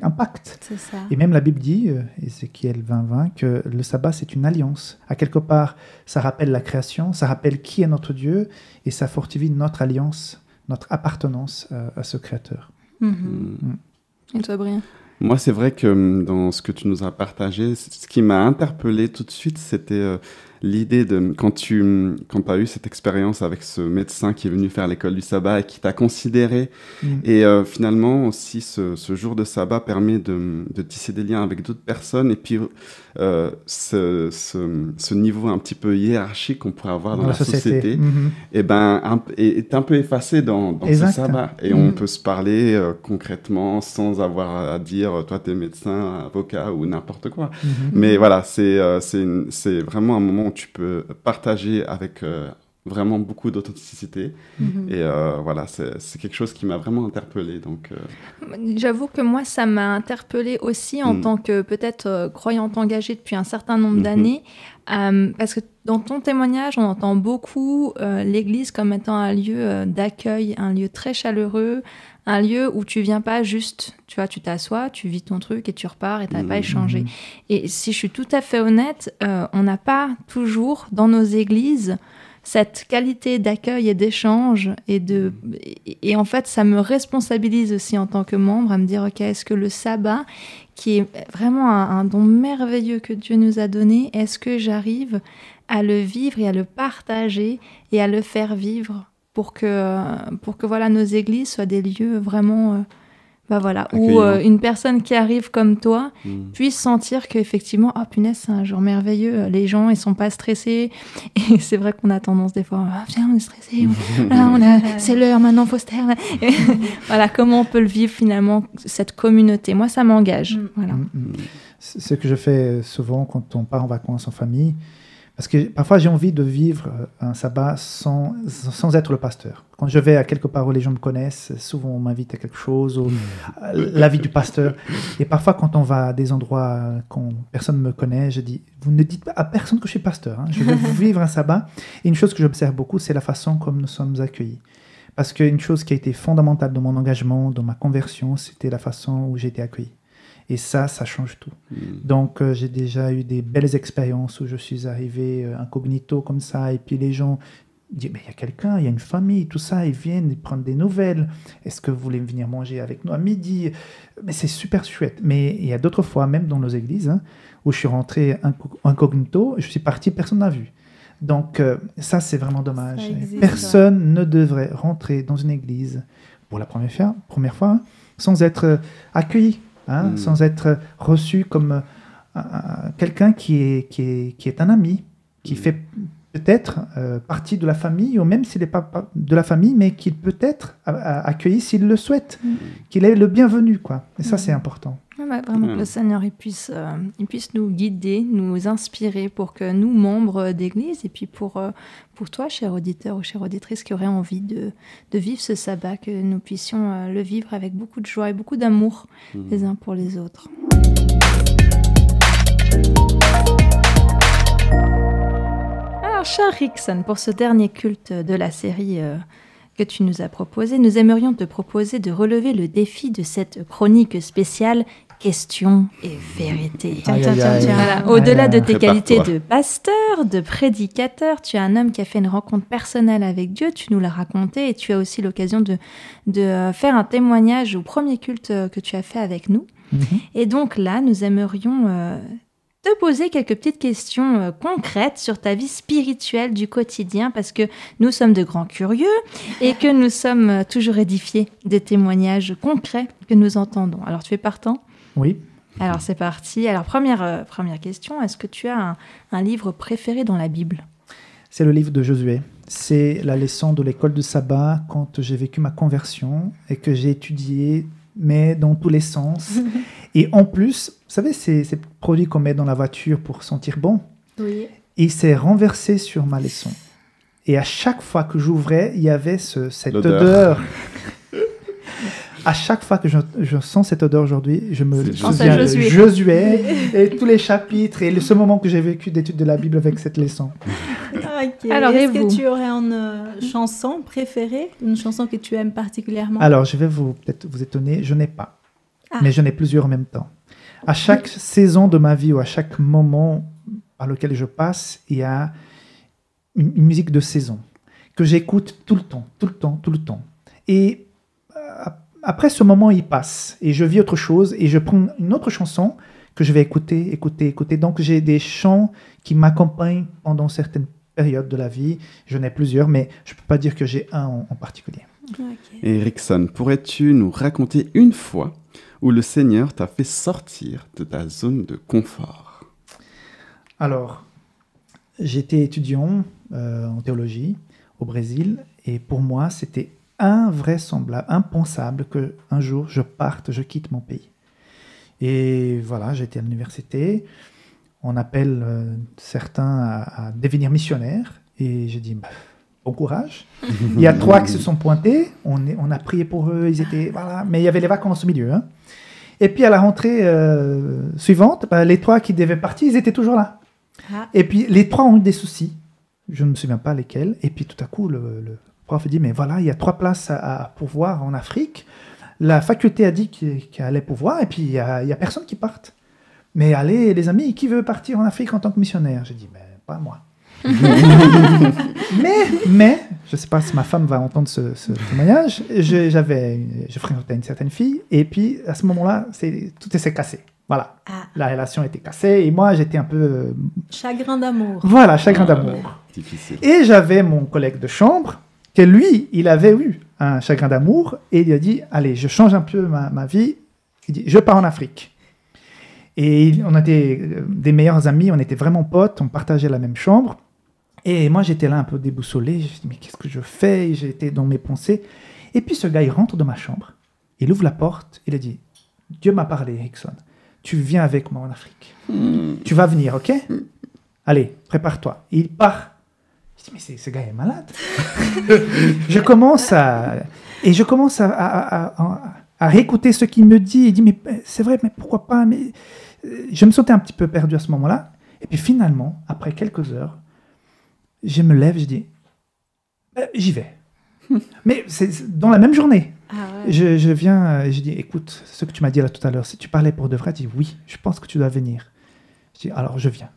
un pacte. C'est ça. Et même la Bible dit, Ézéchiel 20:20, que le sabbat c'est une alliance. À quelque part, ça rappelle la création, ça rappelle qui est notre Dieu, et ça fortifie notre alliance, notre appartenance à ce Créateur. Et toi, Brian? Moi, c'est vrai que dans ce que tu nous as partagé, ce qui m'a interpellé tout de suite, c'était l'idée de... Quand tu as eu cette expérience avec ce médecin qui est venu faire l'école du sabbat et qui t'a considéré, et finalement aussi ce jour de sabbat permet de tisser des liens avec d'autres personnes, et puis ce niveau un petit peu hiérarchique qu'on pourrait avoir dans la société, et ben, est un peu effacé dans ce sabbat. Et on peut se parler concrètement sans avoir à dire « toi, t'es médecin, avocat » ou n'importe quoi. Mais voilà, c'est vraiment un moment où tu peux partager avec vraiment beaucoup d'authenticité. Et voilà, c'est quelque chose qui m'a vraiment interpellé. Donc, j'avoue que moi, ça m'a interpellé aussi en tant que peut-être croyante engagée depuis un certain nombre d'années. Parce que dans ton témoignage, on entend beaucoup l'Église comme étant un lieu d'accueil, un lieu très chaleureux, un lieu où tu viens pas juste, tu vois, tu t'assois, tu vis ton truc et tu repars et t'as pas échangé. Et si je suis tout à fait honnête, on n'a pas toujours dans nos églises cette qualité d'accueil et d'échange et en fait ça me responsabilise aussi en tant que membre à me dire ok, est-ce que le sabbat qui est vraiment un don merveilleux que Dieu nous a donné, est-ce que j'arrive à le vivre et à le partager et à le faire vivre pour que voilà, nos églises soient des lieux vraiment où une personne qui arrive comme toi puisse sentir qu'effectivement, oh punaise, c'est un jour merveilleux, les gens, ils ne sont pas stressés. Et c'est vrai qu'on a tendance des fois, oh, viens, on est stressé, c'est l'heure maintenant, faut se taire. Voilà, comment on peut le vivre finalement, cette communauté. Moi, ça m'engage. Voilà. C'est ce que je fais souvent quand on part en vacances en famille, parce que parfois j'ai envie de vivre un sabbat sans être le pasteur. Quand je vais à quelque part où les gens me connaissent, souvent on m'invite à quelque chose, ou l'avis du pasteur. Et parfois quand on va à des endroits où personne ne me connaît, je dis, vous ne dites à personne que je suis pasteur, hein. Je veux vivre un sabbat. Et une chose que j'observe beaucoup, c'est la façon comme nous sommes accueillis. Parce qu'une chose qui a été fondamentale dans mon engagement, dans ma conversion, c'était la façon où j'ai été accueilli. Et ça, ça change tout. Donc, j'ai déjà eu des belles expériences où je suis arrivé incognito comme ça, et puis les gens disent, mais il y a quelqu'un, il y a une famille, tout ça, ils viennent prendre des nouvelles. Est-ce que vous voulez venir manger avec nous à midi? Mais c'est super chouette. Mais il y a d'autres fois, même dans nos églises, hein, où je suis rentré incognito, je suis parti, personne n'a vu. Donc, ça, c'est vraiment dommage. Personne ne devrait rentrer dans une église pour la première fois, hein, sans être accueilli. Hein, sans être reçu comme quelqu'un qui est un ami, qui fait peut-être partie de la famille, ou même s'il n'est pas de la famille, mais qu'il peut être accueilli s'il le souhaite, qu'il est le bienvenu, quoi. Et ça, c'est important. Ouais, vraiment que le Seigneur il puisse nous guider, nous inspirer pour que nous, membres d'Église, et puis pour toi, cher auditeur ou chère auditrice, qui aurait envie de vivre ce sabbat, que nous puissions le vivre avec beaucoup de joie et beaucoup d'amour les uns pour les autres. Alors, cher Rickson, pour ce dernier culte de la série que tu nous as proposé, nous aimerions te proposer de relever le défi de cette chronique spéciale Questions et vérités. Voilà. Au-delà de tes qualités de pasteur, de prédicateur, tu es un homme qui a fait une rencontre personnelle avec Dieu, tu nous l'as raconté, et tu as aussi l'occasion de faire un témoignage au premier culte que tu as fait avec nous. Et donc là, nous aimerions te poser quelques petites questions concrètes sur ta vie spirituelle du quotidien, parce que nous sommes de grands curieux et que nous sommes toujours édifiés des témoignages concrets que nous entendons. Alors, tu es partant ? Oui. Alors, c'est parti. Alors, première question, est-ce que tu as un livre préféré dans la Bible ? C'est le livre de Josué. C'est la leçon de l'école du sabbat quand j'ai vécu ma conversion et que j'ai étudié, mais dans tous les sens. Et en plus, vous savez, ces produits qu'on met dans la voiture pour sentir bon, il s'est renversé sur ma leçon. Et à chaque fois que j'ouvrais, il y avait cette odeur. à chaque fois que je sens cette odeur aujourd'hui, je me souviens de Josué et tous les chapitres et ce moment que j'ai vécu d'étude de la Bible avec cette leçon. Okay. Alors, est-ce que tu aurais une chanson préférée, une chanson que tu aimes particulièrement? Alors, je vais peut-être vous étonner, je n'ai pas, mais j'en ai plusieurs en même temps. À chaque saison de ma vie ou à chaque moment par lequel je passe, il y a une musique de saison que j'écoute tout le temps, tout le temps, tout le temps. Et après ce moment, il passe et je vis autre chose et je prends une autre chanson que je vais écouter, écouter, écouter. Donc, j'ai des chants qui m'accompagnent pendant certaines périodes de la vie. J'en ai plusieurs, mais je ne peux pas dire que j'ai un en particulier. Okay. Rickson, pourrais-tu nous raconter une fois où le Seigneur t'a fait sortir de ta zone de confort? Alors, j'étais étudiant en théologie au Brésil et pour moi, c'était invraisemblable, impensable qu'un jour je parte, je quitte mon pays. Et voilà, j'étais à l'université, on appelle certains à devenir missionnaires et j'ai dit, bah, bon courage. Il y a trois qui se sont pointés, on a prié pour eux, ils étaient, voilà, mais il y avait les vacances au milieu. Hein. Et puis à la rentrée suivante, bah, les trois qui devaient partir, ils étaient toujours là. Ah. Et puis les trois ont eu des soucis, je ne me souviens pas lesquels, et puis tout à coup, le prof dit, mais voilà, il y a 3 places à pourvoir en Afrique. La faculté a dit qu'elle allait pourvoir, et puis il n'y a personne qui parte. Mais allez, les amis, qui veut partir en Afrique en tant que missionnaire? J'ai dit, ben, pas moi. mais, je ne sais pas si ma femme va entendre ce témoignage, je fréquentais une certaine fille, et puis à ce moment-là, tout s'est cassé. Voilà, la relation était cassée, et moi, j'étais un peu... Chagrin d'amour. Voilà, chagrin d'amour. Difficile. Et j'avais mon collègue de chambre, que lui, il avait eu un chagrin d'amour, et il a dit, allez, je change un peu ma vie, il dit, je pars en Afrique. Et on était des meilleurs amis, on était vraiment potes, on partageait la même chambre, et moi j'étais là un peu déboussolé, je me dis, mais qu'est-ce que je fais? J'étais dans mes pensées, et puis ce gars, il rentre dans ma chambre, il ouvre la porte, il a dit, Dieu m'a parlé, Rickson, tu viens avec moi en Afrique, tu vas venir, ok? Allez, prépare-toi. Et il part. Je dis, mais ce gars est malade. je commence à réécouter ce qu'il me dit. Il dit, mais c'est vrai, mais pourquoi pas? Mais je me sentais un petit peu perdu à ce moment-là. Et puis finalement, après quelques heures, je me lève, je dis, j'y vais. Mais c'est dans la même journée. Ah ouais. Je viens, je dis, écoute, ce que tu m'as dit là tout à l'heure, si tu parlais pour de vrai, tu dis, oui, je pense que tu dois venir. Je dis, alors je viens.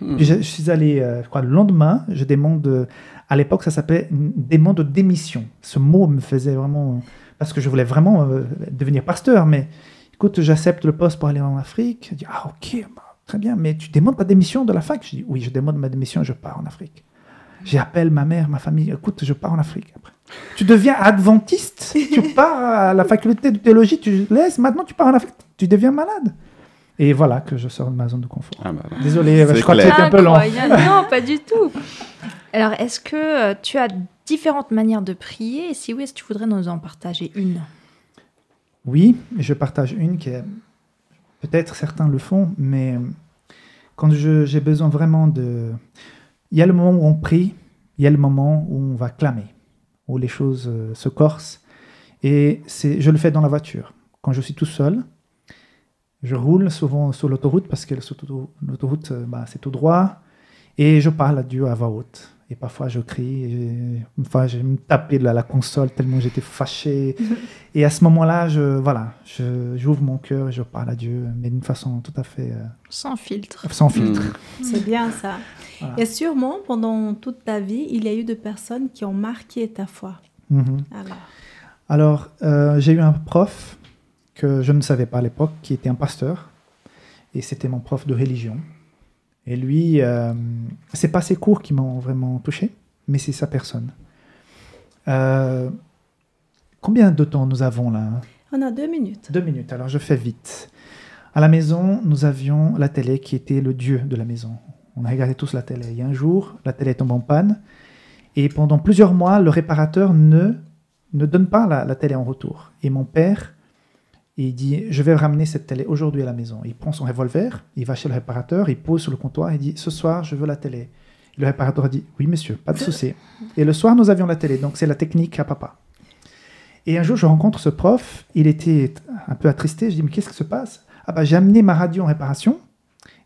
Puis je suis allé, je crois, le lendemain, je demande, à l'époque, ça s'appelait une demande de démission. Ce mot me faisait vraiment, parce que je voulais vraiment devenir pasteur, mais écoute, j'accepte le poste pour aller en Afrique. Je dis, ah ok, bah, très bien, mais tu demandes ta démission de la fac? Je dis, oui, je demande ma démission, je pars en Afrique. J'appelle ma mère, ma famille, écoute, je pars en Afrique. Après, tu deviens adventiste, tu pars à la faculté de théologie, tu laisses, maintenant tu pars en Afrique, tu deviens malade. Et voilà que je sors de ma zone de confort. Ah bah, désolé, je crois que c'était un peu long. Non, pas du tout. Alors, est-ce que tu as différentes manières de prier? Et si oui, est-ce que tu voudrais nous en partager une? Oui, je partage une qui est... Peut-être certains le font, mais quand j'ai besoin vraiment de... Il y a le moment où on prie, il y a le moment où on va clamer, où les choses se corsent. Et je le fais dans la voiture. Quand je suis tout seul... Je roule souvent sur l'autoroute parce que l'autoroute, bah, c'est tout droit. Et je parle à Dieu à voix haute. Et parfois, je crie. Une fois, j'ai me tapé la console tellement j'étais fâché. Et à ce moment-là, j'ouvre mon cœur et je parle à Dieu, mais d'une façon tout à fait... Sans filtre. Sans filtre. C'est bien ça. Voilà. Et sûrement, pendant toute ta vie, il y a eu des personnes qui ont marqué ta foi. Alors, j'ai eu un prof... que je ne savais pas à l'époque, qui était un pasteur, et c'était mon prof de religion. Et lui, c'est pas ses cours qui m'ont vraiment touché, mais c'est sa personne. Combien de temps nous avons là? On a 2 minutes. 2 minutes, alors je fais vite. À la maison, nous avions la télé qui était le dieu de la maison. On a regardé tous la télé. Et un jour, la télé tombe en panne, et pendant plusieurs mois, le réparateur ne donne pas la télé en retour. Et mon père... Et il dit, je vais ramener cette télé aujourd'hui à la maison. Il prend son revolver, il va chez le réparateur, il pose sur le comptoir, il dit, ce soir, je veux la télé. Le réparateur dit, oui, monsieur, pas de souci. Et le soir, nous avions la télé, donc c'est la technique à papa. Et un jour, je rencontre ce prof, il était un peu attristé, je dis « mais qu'est-ce qui se passe ?» Ah bah, j'ai amené ma radio en réparation,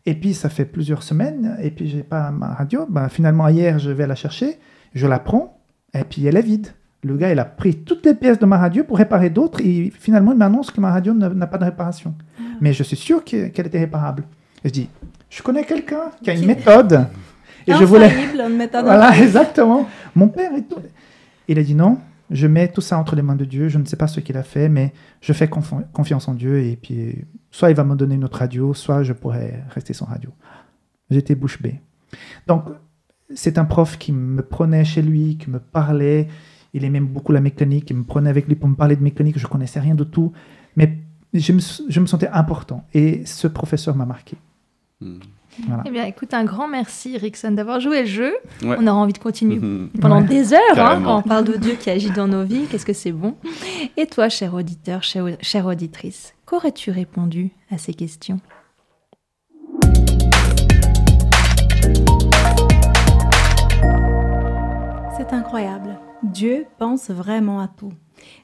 et puis ça fait plusieurs semaines, et puis je n'ai pas ma radio, bah, finalement hier je vais la chercher, je la prends, et puis elle est vide. Le gars, il a pris toutes les pièces de ma radio pour réparer d'autres, et finalement il m'annonce que ma radio n'a pas de réparation. Ah. Mais je suis sûr qu'elle était réparable. Et je dis, je connais quelqu'un qui a une méthode. Et je voulais... une méthode. Voilà, exactement. Mon père et tout. Il a dit non, je mets tout ça entre les mains de Dieu, je ne sais pas ce qu'il a fait, mais je fais confiance en Dieu, et puis soit il va me donner une autre radio, soit je pourrais rester sans radio. J'étais bouche bée. Donc, c'est un prof qui me prenait chez lui, qui me parlait. Il aimait beaucoup la mécanique, il me prenait avec lui pour me parler de mécanique, je ne connaissais rien de tout, mais je me sentais important, et ce professeur m'a marqué. Mmh. Voilà. Eh bien, écoute, un grand merci, Rickson, d'avoir joué le jeu. Ouais. On aura envie de continuer pendant des heures, hein, quand on parle de Dieu qui agit dans nos vies, qu'est-ce que c'est bon. Et toi, cher auditeur, chère auditrice, qu'aurais-tu répondu à ces questions ? C'est incroyable. Dieu pense vraiment à tout.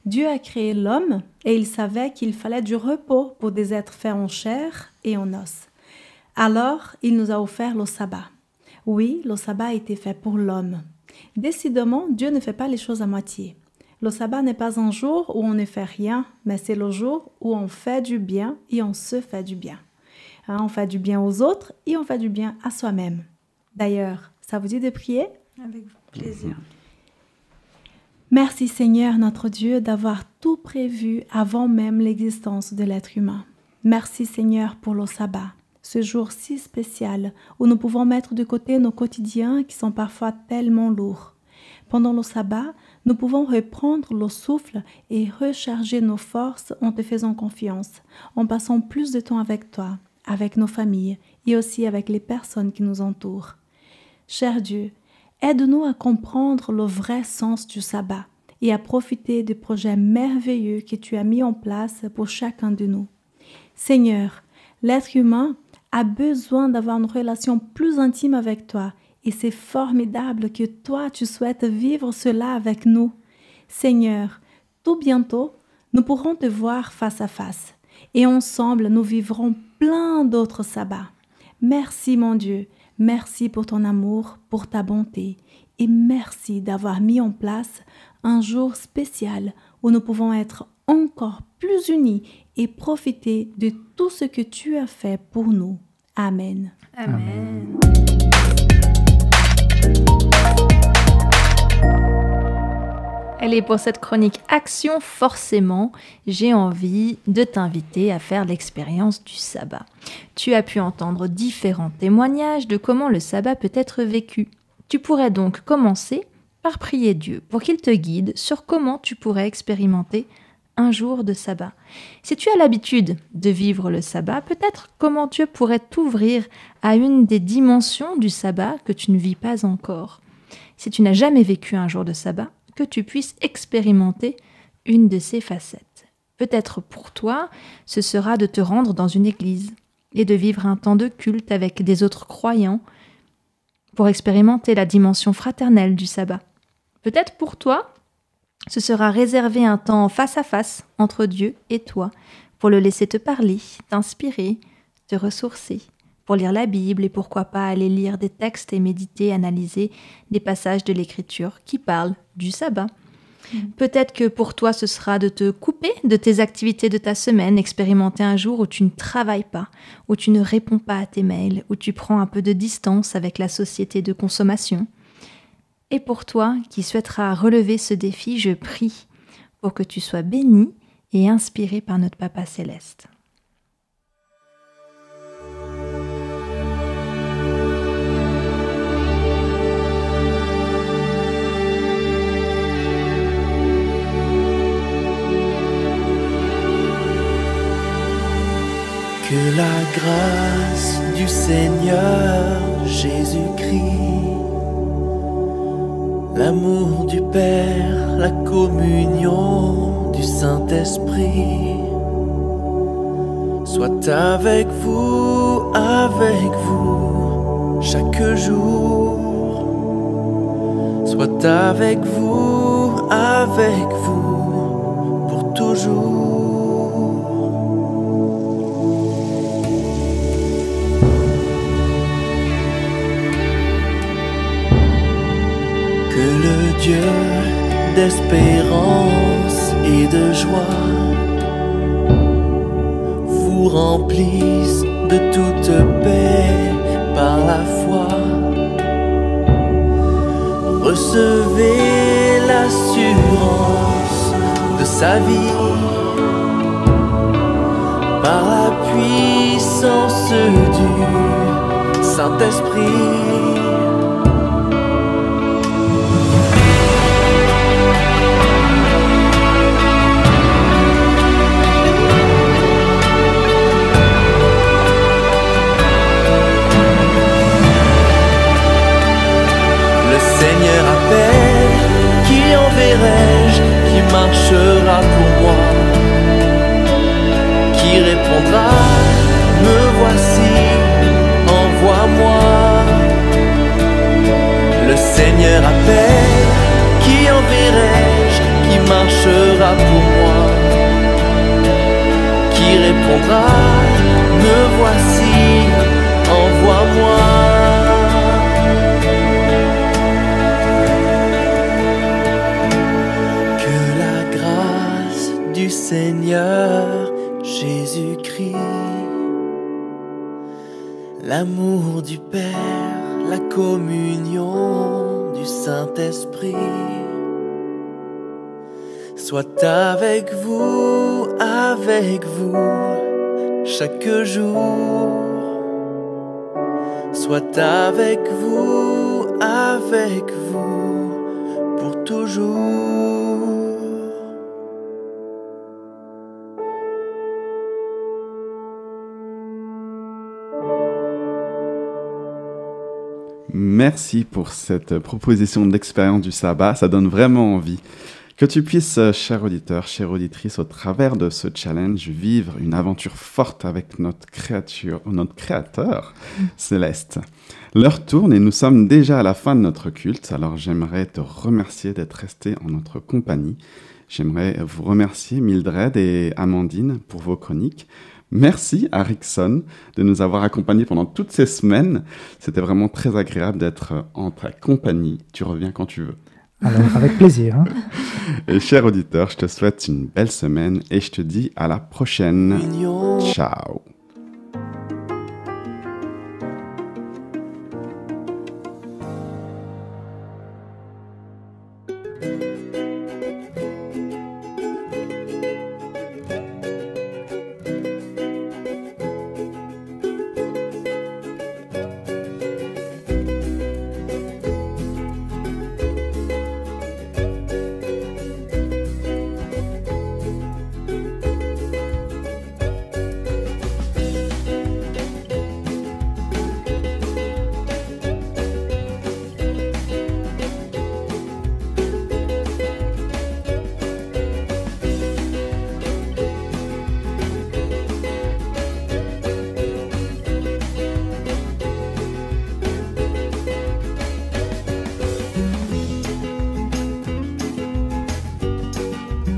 Dieu a créé l'homme et il savait qu'il fallait du repos pour des êtres faits en chair et en os. Alors, il nous a offert le sabbat. Oui, le sabbat a été fait pour l'homme. Décidément, Dieu ne fait pas les choses à moitié. Le sabbat n'est pas un jour où on ne fait rien, mais c'est le jour où on fait du bien et on se fait du bien. Hein, on fait du bien aux autres et on fait du bien à soi-même. D'ailleurs, ça vous dit de prier ? Avec plaisir. Merci Seigneur notre Dieu d'avoir tout prévu avant même l'existence de l'être humain. Merci Seigneur pour le sabbat, ce jour si spécial où nous pouvons mettre de côté nos quotidiens qui sont parfois tellement lourds. Pendant le sabbat, nous pouvons reprendre le souffle et recharger nos forces en te faisant confiance, en passant plus de temps avec toi, avec nos familles et aussi avec les personnes qui nous entourent. Cher Dieu, aide-nous à comprendre le vrai sens du sabbat et à profiter des projets merveilleux que tu as mis en place pour chacun de nous. Seigneur, l'être humain a besoin d'avoir une relation plus intime avec toi et c'est formidable que toi tu souhaites vivre cela avec nous. Seigneur, tout bientôt, nous pourrons te voir face à face et ensemble nous vivrons plein d'autres sabbats. Merci mon Dieu. Merci pour ton amour, pour ta bonté et merci d'avoir mis en place un jour spécial où nous pouvons être encore plus unis et profiter de tout ce que tu as fait pour nous. Amen. Amen. Elle est pour cette chronique Action, forcément, j'ai envie de t'inviter à faire l'expérience du sabbat. Tu as pu entendre différents témoignages de comment le sabbat peut être vécu. Tu pourrais donc commencer par prier Dieu pour qu'il te guide sur comment tu pourrais expérimenter un jour de sabbat. Si tu as l'habitude de vivre le sabbat, peut-être comment Dieu pourrait t'ouvrir à une des dimensions du sabbat que tu ne vis pas encore. Si tu n'as jamais vécu un jour de sabbat, que tu puisses expérimenter une de ces facettes. Peut-être pour toi, ce sera de te rendre dans une église et de vivre un temps de culte avec des autres croyants pour expérimenter la dimension fraternelle du sabbat. Peut-être pour toi, ce sera réserver un temps face à face entre Dieu et toi pour le laisser te parler, t'inspirer, te ressourcer, pour lire la Bible et pourquoi pas aller lire des textes et méditer, analyser des passages de l'Écriture qui parlent du sabbat. Peut-être que pour toi, ce sera de te couper de tes activités de ta semaine, expérimenter un jour où tu ne travailles pas, où tu ne réponds pas à tes mails, où tu prends un peu de distance avec la société de consommation. Et pour toi qui souhaitera relever ce défi, je prie pour que tu sois béni et inspiré par notre Papa Céleste. Que la grâce du Seigneur Jésus-Christ, l'amour du Père, la communion du Saint-Esprit, soit avec vous, chaque jour. Soit avec vous, nouveau jour. Que le Dieu d'espérance et de joie vous remplisse de toute paix par la foi. Recevez l'assurance de sa vie par la puissance du Saint-Esprit. Seigneur appelle, qui enverrai-je, qui marchera pour moi, qui répondra, me voici, envoie-moi. Le Seigneur appelle, qui enverrai-je, qui marchera pour moi, qui répondra, me voici, envoie-moi. Seigneur Jésus-Christ, l'amour du Père, la communion du Saint-Esprit, soit avec vous, chaque jour. Soit avec vous, pour toujours. Merci pour cette proposition d'expérience du sabbat, ça donne vraiment envie. Que tu puisses, cher auditeur, chère auditrice, au travers de ce challenge, vivre une aventure forte avec notre créateur céleste. L'heure tourne et nous sommes déjà à la fin de notre culte, alors j'aimerais te remercier d'être resté en notre compagnie. J'aimerais vous remercier, Myldred et Amandine, pour vos chroniques. Merci à Rickson de nous avoir accompagnés pendant toutes ces semaines. C'était vraiment très agréable d'être en ta compagnie. Tu reviens quand tu veux. Alors, avec plaisir. Hein. Et cher auditeur, je te souhaite une belle semaine et je te dis à la prochaine. Ciao.